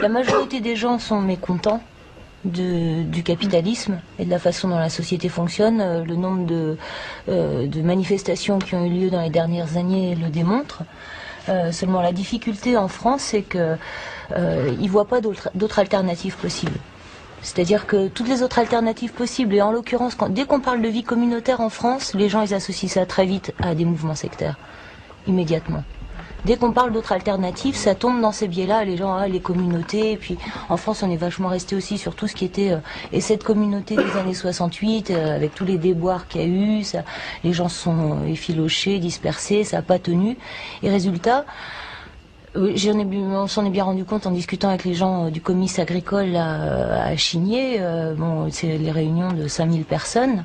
La majorité des gens sont mécontents de, du capitalisme et de la façon dont la société fonctionne. Le nombre de, euh, de manifestations qui ont eu lieu dans les dernières années le démontre. Euh, seulement la difficulté en France, c'est qu'ils euh, ne voient pas d'autres alternatives possibles. C'est-à-dire que toutes les autres alternatives possibles, et en l'occurrence, dès qu'on parle de vie communautaire en France, les gens ils associent ça très vite à des mouvements sectaires, immédiatement. Dès qu'on parle d'autres alternatives, ça tombe dans ces biais-là, les gens, ah, les communautés, et puis en France on est vachement resté aussi sur tout ce qui était, euh, et cette communauté des années soixante-huit, euh, avec tous les déboires qu'il y a eu, ça, les gens sont euh, effilochés, dispersés, ça n'a pas tenu, et résultat, euh, j'en ai, on s'en est bien rendu compte en discutant avec les gens euh, du comice agricole à, à Chigné, euh, bon, c'est les réunions de cinq mille personnes.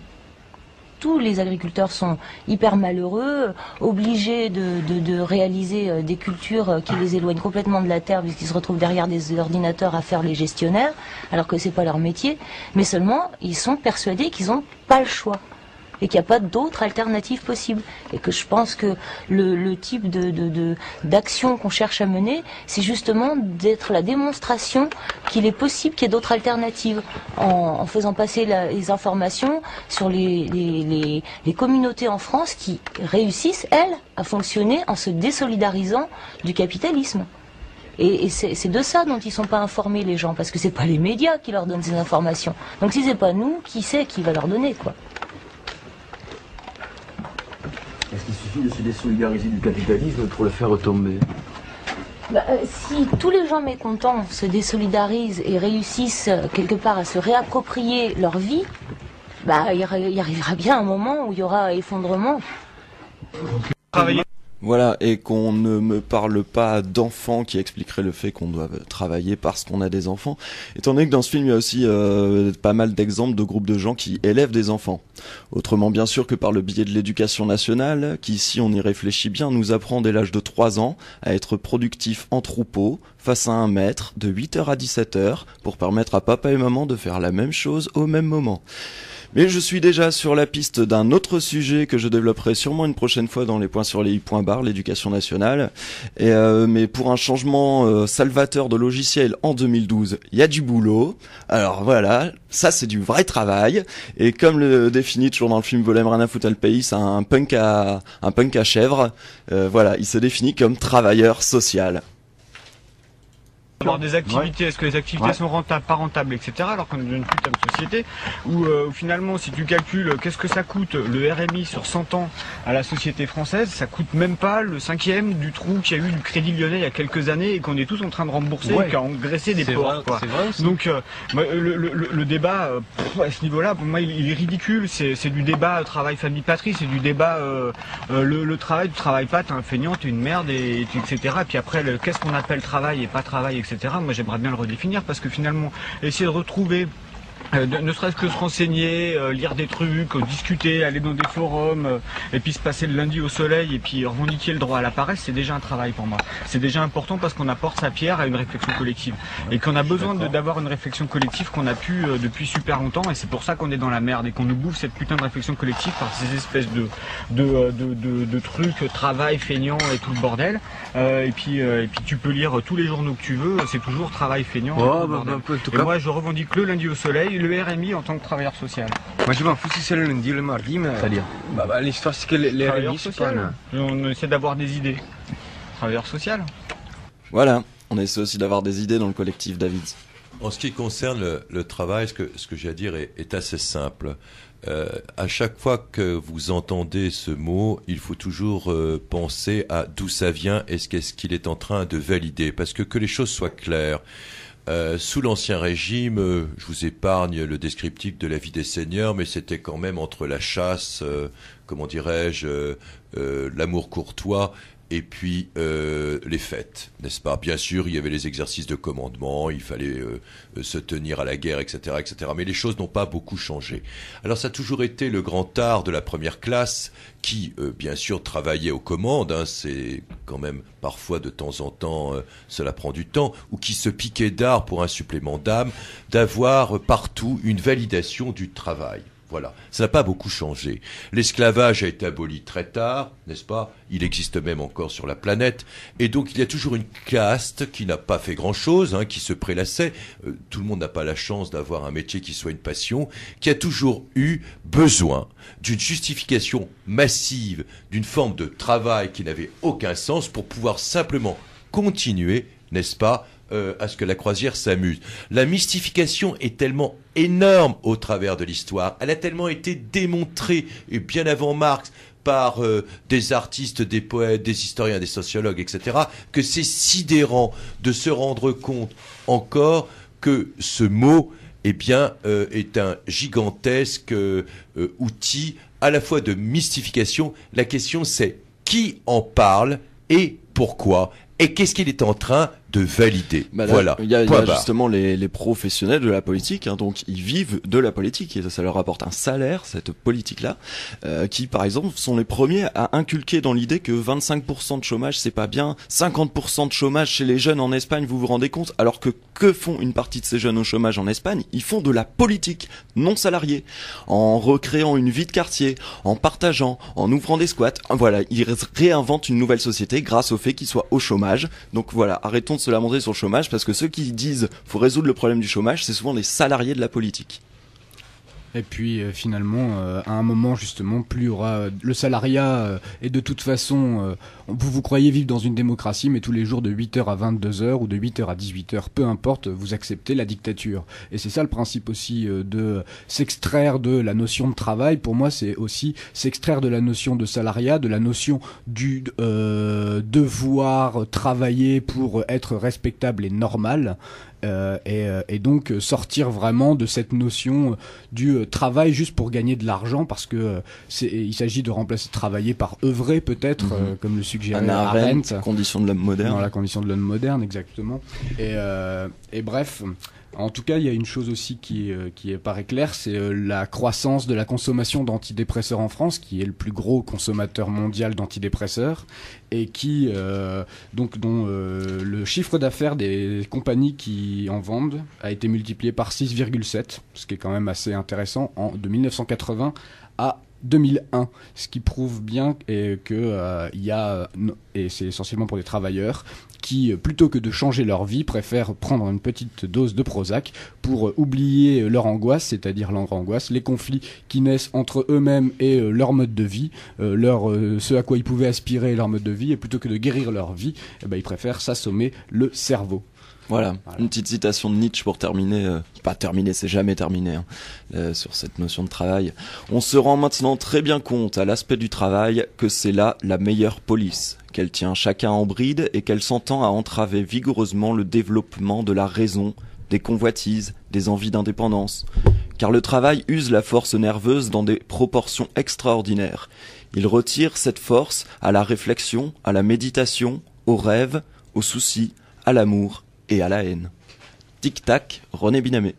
Tous les agriculteurs sont hyper malheureux, obligés de, de, de réaliser des cultures qui les éloignent complètement de la terre puisqu'ils se retrouvent derrière des ordinateurs à faire les gestionnaires, alors que c'est pas leur métier. Mais seulement, ils sont persuadés qu'ils n'ont pas le choix et qu'il n'y a pas d'autre alternative possible. Et que je pense que le, le type de, de, de, d'action qu'on cherche à mener, c'est justement d'être la démonstration qu'il est possible qu'il y ait d'autres alternatives, en, en faisant passer la, les informations sur les, les, les, les communautés en France qui réussissent, elles, à fonctionner en se désolidarisant du capitalisme. Et, et c'est de ça dont ils ne sont pas informés, les gens, parce que ce n'est pas les médias qui leur donnent ces informations. Donc si ce n'est pas nous, qui sait qui va leur donner, quoi. Est-ce qu'il suffit de se désolidariser du capitalisme pour le faire retomber? Bah, euh, si tous les gens mécontents se désolidarisent et réussissent euh, quelque part à se réapproprier leur vie, bah, il y arrivera bien un moment où il y aura effondrement. Travailler. Voilà, et qu'on ne me parle pas d'enfants qui expliquerait le fait qu'on doit travailler parce qu'on a des enfants. Étant donné que dans ce film, il y a aussi euh, pas mal d'exemples de groupes de gens qui élèvent des enfants. Autrement, bien sûr, que par le biais de l'éducation nationale, qui, si on y réfléchit bien, nous apprend dès l'âge de trois ans à être productif en troupeau, face à un maître, de huit heures à dix-sept heures, pour permettre à papa et maman de faire la même chose au même moment. Mais je suis déjà sur la piste d'un autre sujet que je développerai sûrement une prochaine fois dans les points sur les i points barres, l'éducation nationale. Et euh, mais pour un changement euh, salvateur de logiciel en deux mille douze, il y a du boulot. Alors voilà, ça c'est du vrai travail. Et comme le définit toujours dans le film Volem rint foutre al pais, c'est un punk à un punk à chèvre. Euh, voilà, il se définit comme travailleur social. Avoir des activités, ouais. Est-ce que les activités ouais. sont rentables, pas rentables, et cetera. Alors qu'on est dans une putain de société où euh, finalement, si tu calcules qu'est-ce que ça coûte le R M I sur cent ans à la société française, ça coûte même pas le cinquième du trou qu'il y a eu du Crédit Lyonnais il y a quelques années et qu'on est tous en train de rembourser ouais. et qu'a engraissé des pauvres. Donc euh, le, le, le débat euh, pff, à ce niveau-là, pour moi, il, il est ridicule. C'est du débat euh, travail-famille-patrie, c'est du débat euh, euh, le, le travail, tu travailles pas, t'es un feignant, t'es une merde, et, et, et cetera. Et puis après, qu'est-ce qu'on appelle travail et pas travail, et cetera. Moi, j'aimerais bien le redéfinir parce que finalement, essayer de retrouver, euh, de, ne serait-ce que se renseigner, euh, lire des trucs, euh, discuter, aller dans des forums, euh, et puis se passer le lundi au soleil et puis revendiquer le droit à la paresse, c'est déjà un travail pour moi. C'est déjà important parce qu'on apporte sa pierre à une réflexion collective et qu'on a besoin d'avoir une réflexion collective qu'on a pu euh, depuis super longtemps, et c'est pour ça qu'on est dans la merde et qu'on nous bouffe cette putain de réflexion collective par ces espèces de, de, de, de, de trucs, travail, feignant et tout le bordel. Euh, et, puis, euh, et puis tu peux lire tous les journaux que tu veux, c'est toujours travail feignant. Oh, bah, bah, et cas... moi je revendique le lundi au soleil, le R M I en tant que travailleur social. Moi je m'en fous si c'est le lundi, le mardi, mais c'est-à-dire bah, bah, l'histoire c'est que le, le R M I c'est pas... On essaie d'avoir des idées. Travailleur social. Voilà, on essaie aussi d'avoir des idées dans le collectif, David. En ce qui concerne le, le travail, ce que, ce que j'ai à dire est, est assez simple. Euh, à chaque fois que vous entendez ce mot, il faut toujours euh, penser à d'où ça vient et ce qu'est-ce qu'il est en train de valider. Parce que que les choses soient claires, euh, sous l'Ancien Régime, euh, je vous épargne le descriptif de la vie des seigneurs, mais c'était quand même entre la chasse, euh, comment dirais-je, euh, euh, l'amour courtois, et puis euh, les fêtes, n'est-ce pas? Bien sûr, il y avait les exercices de commandement, il fallait euh, se tenir à la guerre, et cetera, et cetera. Mais les choses n'ont pas beaucoup changé. Alors ça a toujours été le grand art de la première classe qui, euh, bien sûr, travaillait aux commandes, hein, c'est quand même parfois de temps en temps, euh, cela prend du temps, ou qui se piquait d'art pour un supplément d'âme, d'avoir partout une validation du travail. Voilà, ça n'a pas beaucoup changé. L'esclavage a été aboli très tard, n'est-ce pas? Il existe même encore sur la planète. Et donc, il y a toujours une caste qui n'a pas fait grand-chose, hein, qui se prélassait. Euh, tout le monde n'a pas la chance d'avoir un métier qui soit une passion, qui a toujours eu besoin d'une justification massive, d'une forme de travail qui n'avait aucun sens pour pouvoir simplement continuer, n'est-ce pas, Euh, à ce que la croisière s'amuse. La mystification est tellement énorme au travers de l'histoire, elle a tellement été démontrée, et bien avant Marx, par euh, des artistes, des poètes, des historiens, des sociologues, et cetera, que c'est sidérant de se rendre compte encore que ce mot, eh bien, euh, est un gigantesque euh, euh, outil à la fois de mystification. La question c'est qui en parle et pourquoi ? Et qu'est-ce qu'il est en train de valider? Bah là, voilà. Il y a, y a justement les, les professionnels de la politique, hein, donc ils vivent de la politique et ça, ça leur apporte un salaire, cette politique-là, euh, qui par exemple sont les premiers à inculquer dans l'idée que vingt-cinq pour cent de chômage c'est pas bien, cinquante pour cent de chômage chez les jeunes en Espagne, vous vous rendez compte? Alors que que font une partie de ces jeunes au chômage en Espagne? Ils font de la politique non salariée, en recréant une vie de quartier, en partageant, en ouvrant des squats. Voilà, ils réinventent une nouvelle société grâce au fait qu'ils soient au chômage. Donc voilà, arrêtons de se lamenter sur le chômage parce que ceux qui disent faut résoudre le problème du chômage, c'est souvent les salariés de la politique. Et puis euh, finalement, euh, à un moment justement, plus il y aura euh, le salariat euh, et de toute façon, euh, vous vous croyez vivre dans une démocratie, mais tous les jours de huit heures à vingt-deux heures ou de huit heures à dix-huit heures, peu importe, vous acceptez la dictature. Et c'est ça le principe aussi euh, de s'extraire de la notion de travail. Pour moi, c'est aussi s'extraire de la notion de salariat, de la notion du euh, devoir travailler pour être respectable et normal. euh, et, et donc sortir vraiment de cette notion du travail juste pour gagner de l'argent, parce que c'est, il s'agit de remplacer travailler par œuvrer peut-être, mmh. euh, comme le suggérait Arendt, Arendt, condition de l'homme moderne. Dans la condition de l'homme moderne, exactement. Et, euh, et bref. En tout cas, il y a une chose aussi qui, euh, qui paraît claire, c'est euh, la croissance de la consommation d'antidépresseurs en France, qui est le plus gros consommateur mondial d'antidépresseurs, et qui, euh, donc, dont euh, le chiffre d'affaires des compagnies qui en vendent a été multiplié par six virgule sept, ce qui est quand même assez intéressant, en, de mille neuf cent quatre-vingts à deux mille un, ce qui prouve bien qu'il euh, y a, et c'est essentiellement pour les travailleurs, qui, plutôt que de changer leur vie, préfèrent prendre une petite dose de Prozac pour euh, oublier leur angoisse, c'est-à-dire leur angoisse, les conflits qui naissent entre eux-mêmes et euh, leur mode de vie, euh, leur, euh, ce à quoi ils pouvaient aspirer et leur mode de vie, et plutôt que de guérir leur vie, eh ben, ils préfèrent s'assommer le cerveau. Voilà. voilà, une petite citation de Nietzsche pour terminer, euh, pas terminer, c'est jamais terminé, hein, euh, sur cette notion de travail. On se rend maintenant très bien compte à l'aspect du travail que c'est là la meilleure police, qu'elle tient chacun en bride et qu'elle s'entend à entraver vigoureusement le développement de la raison, des convoitises, des envies d'indépendance. Car le travail use la force nerveuse dans des proportions extraordinaires. Il retire cette force à la réflexion, à la méditation, aux rêves, aux soucis, à l'amour et à la haine. Tic-tac, René Binamé.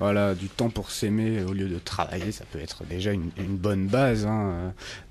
Voilà, du temps pour s'aimer au lieu de travailler, ça peut être déjà une, une bonne base, hein,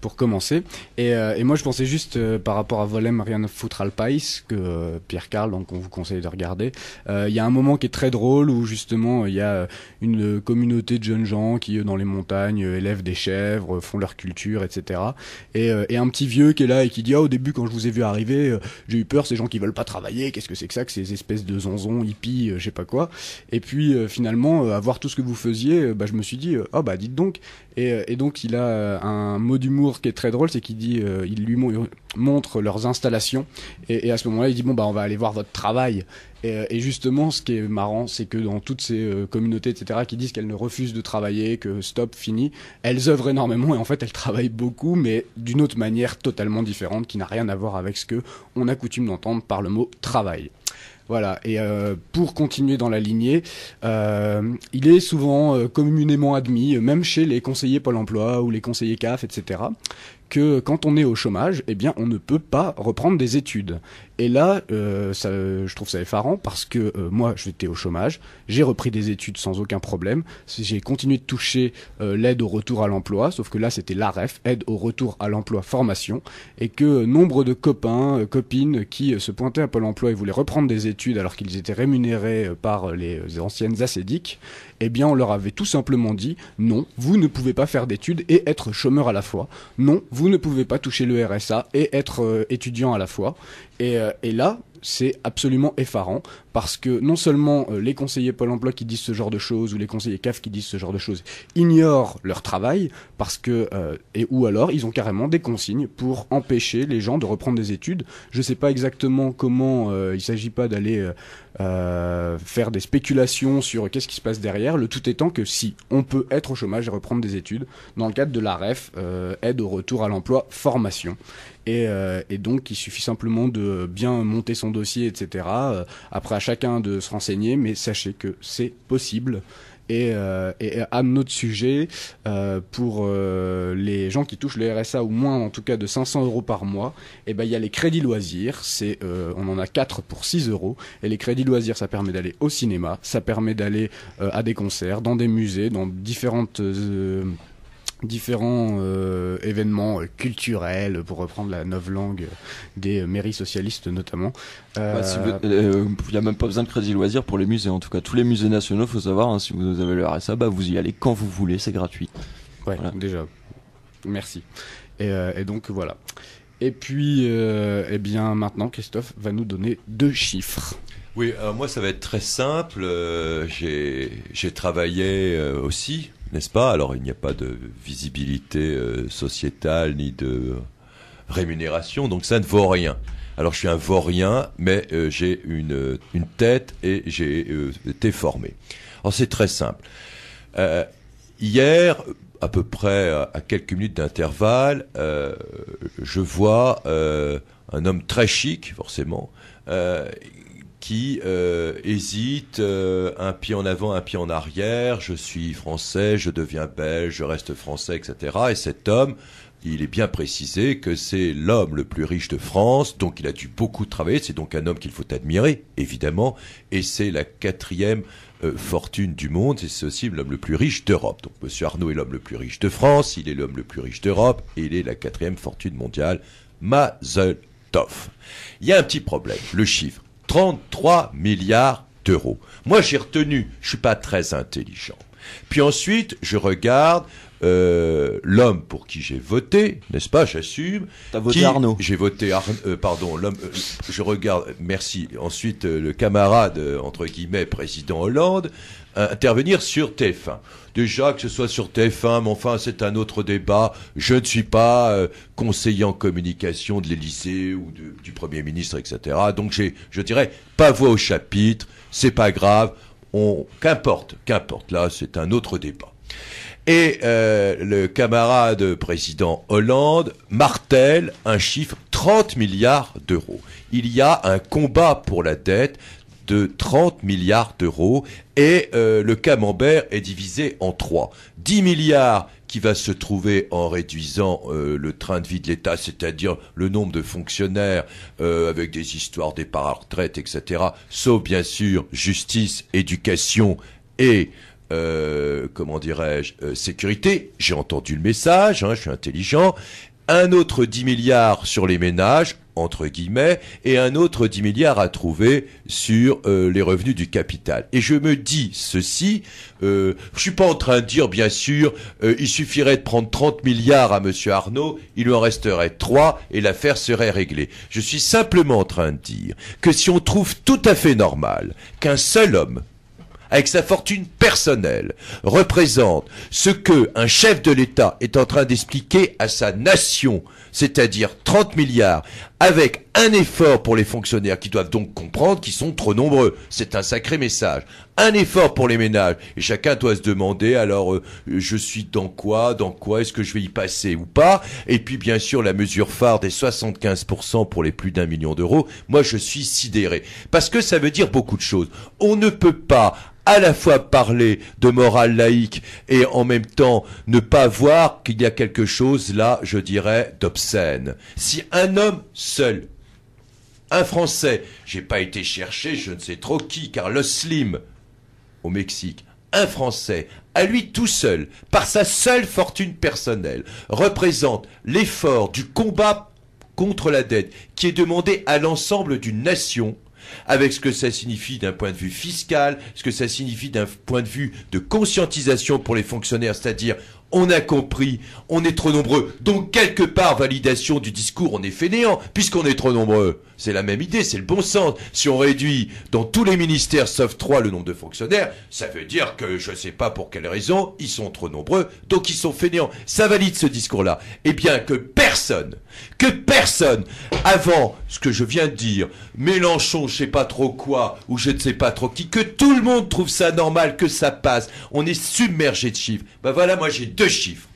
pour commencer. Et, euh, et moi je pensais juste euh, par rapport à Volem rint foutre al pais, que euh, Pierre Carles, donc on vous conseille de regarder. Il euh, y a un moment qui est très drôle où justement il y a une communauté de jeunes gens qui dans les montagnes élèvent des chèvres, font leur culture, et cetera. Et, euh, et un petit vieux qui est là et qui dit ah, au début quand je vous ai vu arriver, euh, j'ai eu peur, ces gens qui veulent pas travailler, qu'est-ce que c'est que ça, que ces espèces de zonzons hippies, euh, je sais pas quoi. Et puis euh, finalement euh, voir tout ce que vous faisiez, bah, je me suis dit, oh bah dites donc. Et, et donc il a un mot d'humour qui est très drôle, c'est qu'il dit, euh, il lui montre leurs installations, et, et à ce moment-là il dit, bon bah on va aller voir votre travail. Et, et justement ce qui est marrant, c'est que dans toutes ces euh, communautés, et cetera, qui disent qu'elles ne refusent de travailler, que stop, fini, elles œuvrent énormément, et en fait elles travaillent beaucoup, mais d'une autre manière totalement différente, qui n'a rien à voir avec ce que on a coutume d'entendre par le mot travail. Voilà, et euh, pour continuer dans la lignée, euh, il est souvent euh, communément admis, même chez les conseillers Pôle emploi ou les conseillers C A F, et cetera, que quand on est au chômage, eh bien, on ne peut pas reprendre des études. Et là, euh, ça, je trouve ça effarant parce que euh, moi, j'étais au chômage, j'ai repris des études sans aucun problème, j'ai continué de toucher euh, l'aide au retour à l'emploi, sauf que là, c'était l'A R E F, aide au retour à l'emploi formation, et que euh, nombre de copains, euh, copines qui euh, se pointaient à Pôle emploi et voulaient reprendre des études alors qu'ils étaient rémunérés euh, par euh, les anciennes ACEDIC, eh bien, on leur avait tout simplement dit « Non, vous ne pouvez pas faire d'études et être chômeur à la fois. Non, vous ne pouvez pas toucher le R S A et être euh, étudiant à la fois. » Et, euh, et là, c'est absolument effarant parce que non seulement euh, les conseillers Pôle emploi qui disent ce genre de choses ou les conseillers C A F qui disent ce genre de choses ignorent leur travail parce que, euh, et ou alors ils ont carrément des consignes pour empêcher les gens de reprendre des études. Je ne sais pas exactement comment, euh, il ne s'agit pas d'aller euh, euh, faire des spéculations sur qu'est-ce qui se passe derrière, le tout étant que si, on peut être au chômage et reprendre des études dans le cadre de l'A R E F, euh, aide au retour à l'emploi, formation. Et, euh, et donc il suffit simplement de bien monter son dossier, et cetera. Après à chacun de se renseigner, mais sachez que c'est possible. Et, euh, et à notre sujet, euh, pour euh, les gens qui touchent le R S A ou moins, en tout cas de cinq cents euros par mois, eh ben, y a les crédits loisirs, c'est, euh, on en a quatre pour six euros, et les crédits loisirs, ça permet d'aller au cinéma, ça permet d'aller euh, à des concerts, dans des musées, dans différentes... Euh, différents euh, événements culturels, pour reprendre la novlangue des mairies socialistes notamment. Euh... Ouais, si vous, euh, il n'y a même pas besoin de crédit loisirs pour les musées, en tout cas tous les musées nationaux, faut savoir, hein, si vous avez le R S A, bah, vous y allez quand vous voulez, c'est gratuit. Ouais, voilà. Déjà, merci. Et, euh, et donc voilà. Et puis, euh, eh bien maintenant, Christophe va nous donner deux chiffres. Oui, alors moi ça va être très simple, euh, j'ai, j'ai travaillé euh, aussi, n'est-ce pas? Alors, il n'y a pas de visibilité euh, sociétale ni de euh, rémunération, donc ça ne vaut rien. Alors, je suis un vaurien, mais euh, j'ai une, une tête et j'ai euh, été formé. Alors, c'est très simple. Euh, hier, à peu près à quelques minutes d'intervalle, euh, je vois euh, un homme très chic, forcément, euh, qui euh, hésite, euh, un pied en avant, un pied en arrière, je suis français, je deviens belge, je reste français, et cetera. Et cet homme, il est bien précisé que c'est l'homme le plus riche de France, donc il a dû beaucoup travailler, c'est donc un homme qu'il faut admirer, évidemment, et c'est la quatrième euh, fortune du monde, et c'est aussi l'homme le plus riche d'Europe. Donc Monsieur Arnault est l'homme le plus riche de France, il est l'homme le plus riche d'Europe, et il est la quatrième fortune mondiale, Mazel Tov. Il y a un petit problème, le chiffre. trente-trois milliards d'euros. Moi, j'ai retenu. Je suis pas très intelligent. Puis ensuite, je regarde euh, l'homme pour qui j'ai voté, n'est-ce pas? J'assume. T'as voté qui, Arnaud. J'ai voté Arnaud. Euh, pardon, l'homme. Euh, je regarde. Merci. Ensuite, euh, le camarade euh, entre guillemets président Hollande euh, intervenir sur T F un. Déjà que ce soit sur T F un, mais enfin c'est un autre débat. Je ne suis pas euh, conseiller en communication de l'Élysée ou de, du Premier ministre, et cetera. Donc j'ai, je dirais, pas voix au chapitre. C'est pas grave. On, qu'importe, qu'importe. Là, c'est un autre débat. Et euh, le camarade président Hollande martèle un chiffre trente milliards d'euros. Il y a un combat pour la dette de trente milliards d'euros et euh, le camembert est divisé en trois. dix milliards qui va se trouver en réduisant euh, le train de vie de l'État, c'est-à-dire le nombre de fonctionnaires euh, avec des histoires des pararetraites, et cetera. Sauf bien sûr justice, éducation et euh, comment dirais-je euh, sécurité. J'ai entendu le message, hein, je suis intelligent. Un autre dix milliards sur les ménages, entre guillemets, et un autre dix milliards à trouver sur euh, les revenus du capital. Et je me dis ceci, euh, je suis pas en train de dire, bien sûr, euh, il suffirait de prendre trente milliards à Monsieur Arnault, il lui en resterait trois et l'affaire serait réglée. Je suis simplement en train de dire que si on trouve tout à fait normal qu'un seul homme avec sa fortune personnelle, représente ce que un chef de l'État est en train d'expliquer à sa nation, c'est-à-dire trente milliards, avec un effort pour les fonctionnaires qui doivent donc comprendre qu'ils sont trop nombreux. C'est un sacré message. Un effort pour les ménages. Et chacun doit se demander, alors, euh, je suis dans quoi, dans quoi, est-ce que je vais y passer ou pas? Et puis, bien sûr, la mesure phare des soixante-quinze pour cent pour les plus d'un million d'euros. Moi, je suis sidéré. Parce que ça veut dire beaucoup de choses. On ne peut pas à la fois parler de morale laïque et en même temps ne pas voir qu'il y a quelque chose là, je dirais, d'obscène. Si un homme seul, un Français, j'ai pas été chercher, je ne sais trop qui, car le slim au Mexique, un Français, à lui tout seul, par sa seule fortune personnelle, représente l'effort du combat contre la dette qui est demandé à l'ensemble d'une nation, avec ce que ça signifie d'un point de vue fiscal, ce que ça signifie d'un point de vue de conscientisation pour les fonctionnaires, c'est-à-dire on a compris, on est trop nombreux, donc quelque part validation du discours, on est fainéant, puisqu'on est trop nombreux. C'est la même idée, c'est le bon sens. Si on réduit dans tous les ministères, sauf trois, le nombre de fonctionnaires, ça veut dire que je ne sais pas pour quelle raison, ils sont trop nombreux, donc ils sont fainéants. Ça valide ce discours-là. Eh bien que personne, que personne, avant ce que je viens de dire, Mélenchon, je ne sais pas trop quoi, ou je ne sais pas trop qui, que tout le monde trouve ça normal, que ça passe, on est submergé de chiffres. Ben voilà, moi j'ai deux Deux chiffres.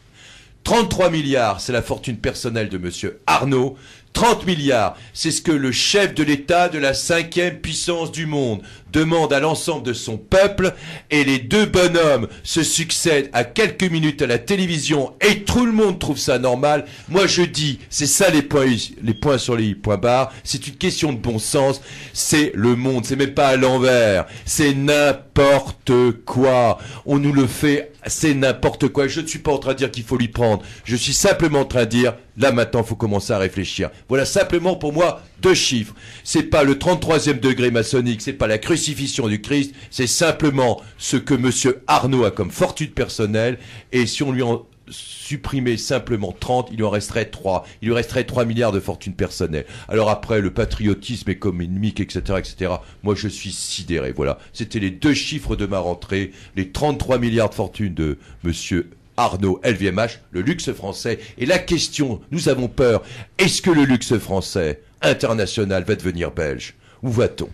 trente-trois milliards, c'est la fortune personnelle de Monsieur Arnault. trente milliards, c'est ce que le chef de l'État de la cinquième puissance du monde demande à l'ensemble de son peuple. Et les deux bonhommes se succèdent à quelques minutes à la télévision et tout le monde trouve ça normal. Moi je dis, c'est ça les points, les points sur les points barres, c'est une question de bon sens, c'est le monde, c'est même pas à l'envers, c'est n'importe quoi. On nous le fait, c'est n'importe quoi. Je ne suis pas en train de dire qu'il faut lui prendre, je suis simplement en train de dire, là maintenant il faut commencer à réfléchir. Voilà simplement pour moi deux chiffres. C'est pas le trente-troisième degré maçonnique, c'est pas la crucifixion du Christ, c'est simplement ce que Monsieur Arnault a comme fortune personnelle, et si on lui en supprimait simplement trente, il lui en resterait trois. Il lui resterait trois milliards de fortune personnelle. Alors après, le patriotisme économique, et cetera, et cetera. Moi, je suis sidéré. Voilà. C'était les deux chiffres de ma rentrée, les trente-trois milliards de fortune de Monsieur Arnaud, L V M H, le luxe français. Et la question, nous avons peur, est-ce que le luxe français international va devenir belge? Où va-t-on?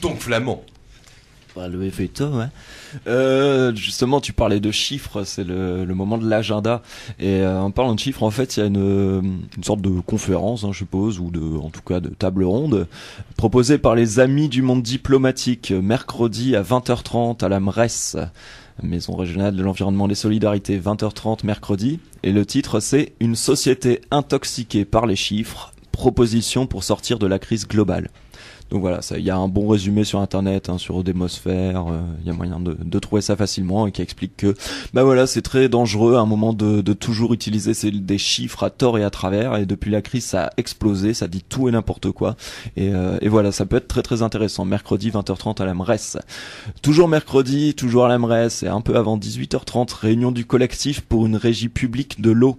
Donc flamand. Bah, le effeuilleton, hein. Euh, justement, tu parlais de chiffres, c'est le, le moment de l'agenda. Et euh, en parlant de chiffres, en fait, il y a une, une sorte de conférence, hein, je suppose, ou de, en tout cas de table ronde, proposée par les Amis du Monde Diplomatique, mercredi à vingt heures trente à la M R E S, Maison Régionale de l'Environnement et des Solidarités, vingt heures trente mercredi. Et le titre, c'est « Une société intoxiquée par les chiffres, proposition pour sortir de la crise globale ». Donc voilà, il y a un bon résumé sur internet, hein, sur Odémosphère, il euh, y a moyen de, de trouver ça facilement, et qui explique que bah voilà, c'est très dangereux à un moment de, de toujours utiliser ces, des chiffres à tort et à travers, et depuis la crise ça a explosé, ça dit tout et n'importe quoi, et, euh, et voilà, ça peut être très très intéressant, mercredi vingt heures trente à la M R E S. Toujours mercredi, toujours à la M R E S, et un peu avant dix-huit heures trente, réunion du collectif pour une régie publique de l'eau.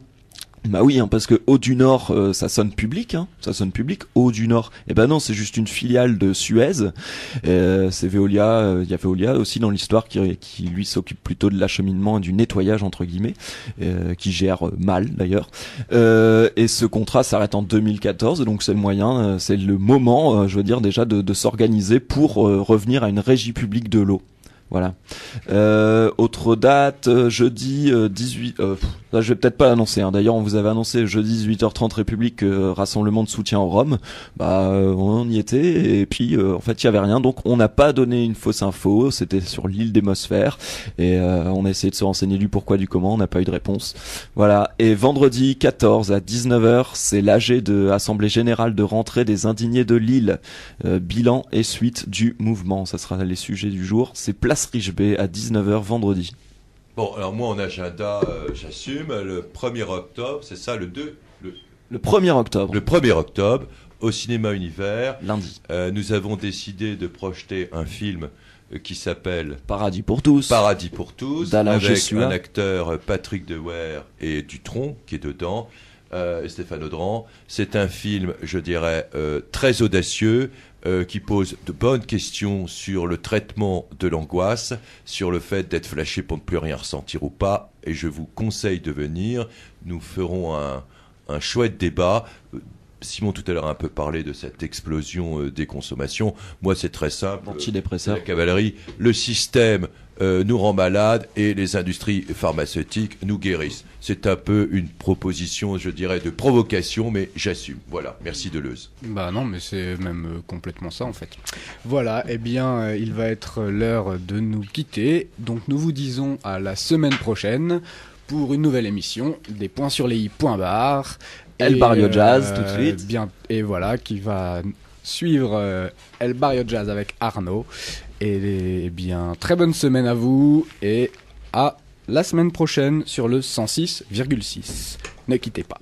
Bah oui, hein, parce que Eau du Nord, euh, ça sonne public, hein, ça sonne public, Eau du Nord. Et ben non, c'est juste une filiale de Suez. Euh, c'est Veolia, il euh, y a Veolia aussi dans l'histoire qui, qui lui s'occupe plutôt de l'acheminement et du nettoyage entre guillemets, euh, qui gère euh, mal d'ailleurs. Euh, et ce contrat s'arrête en deux mille quatorze, donc c'est le moyen, euh, c'est le moment, euh, je veux dire déjà de, de s'organiser pour euh, revenir à une régie publique de l'eau. Voilà. Euh, autre date, jeudi dix-huit... Euh, là, je vais peut-être pas l'annoncer. Hein. D'ailleurs, on vous avait annoncé jeudi dix-huit heures trente, République, euh, rassemblement de soutien au Rhum. Bah, euh, on y était, et puis, euh, en fait, il y avait rien. Donc, on n'a pas donné une fausse info. C'était sur l'île d'Hémosphère. Et euh, on a essayé de se renseigner du pourquoi, du comment. On n'a pas eu de réponse. Voilà. Et vendredi quatorze à dix-neuf heures, c'est l'A G de Assemblée Générale de rentrée des indignés de Lille. Euh, bilan et suite du mouvement. Ça sera les sujets du jour. C'est place B à dix-neuf heures vendredi. Bon, alors moi en agenda, euh, j'assume, le premier octobre, c'est ça, le deux le... le premier octobre. Le premier octobre, au Cinéma Univers. Lundi. Euh, nous avons décidé de projeter un film qui s'appelle Paradis pour tous. Paradis pour tous, avec un acteur Patrick Dewey et Dutronc qui est dedans. euh, Stéphane Audran. C'est un film, je dirais, euh, très audacieux, Euh, qui pose de bonnes questions sur le traitement de l'angoisse, sur le fait d'être flashé pour ne plus rien ressentir ou pas, et je vous conseille de venir. Nous ferons un, un chouette débat. Simon tout à l'heure a un peu parlé de cette explosion euh, des consommations. Moi c'est très simple, antidépresseur, euh, la cavalerie, le système euh, nous rend malades et les industries pharmaceutiques nous guérissent. C'est un peu une proposition, je dirais, de provocation, mais j'assume. Voilà, merci Deleuze. Bah non, mais c'est même complètement ça en fait. Voilà, eh bien il va être l'heure de nous quitter, donc nous vous disons à la semaine prochaine pour une nouvelle émission des points sur les i, point barre. El Barrio euh, Jazz tout de suite. Bien, et voilà, qui va suivre euh, El Barrio Jazz avec Arnaud. Et, et bien, très bonne semaine à vous et à la semaine prochaine sur le cent six virgule six. Ne quittez pas.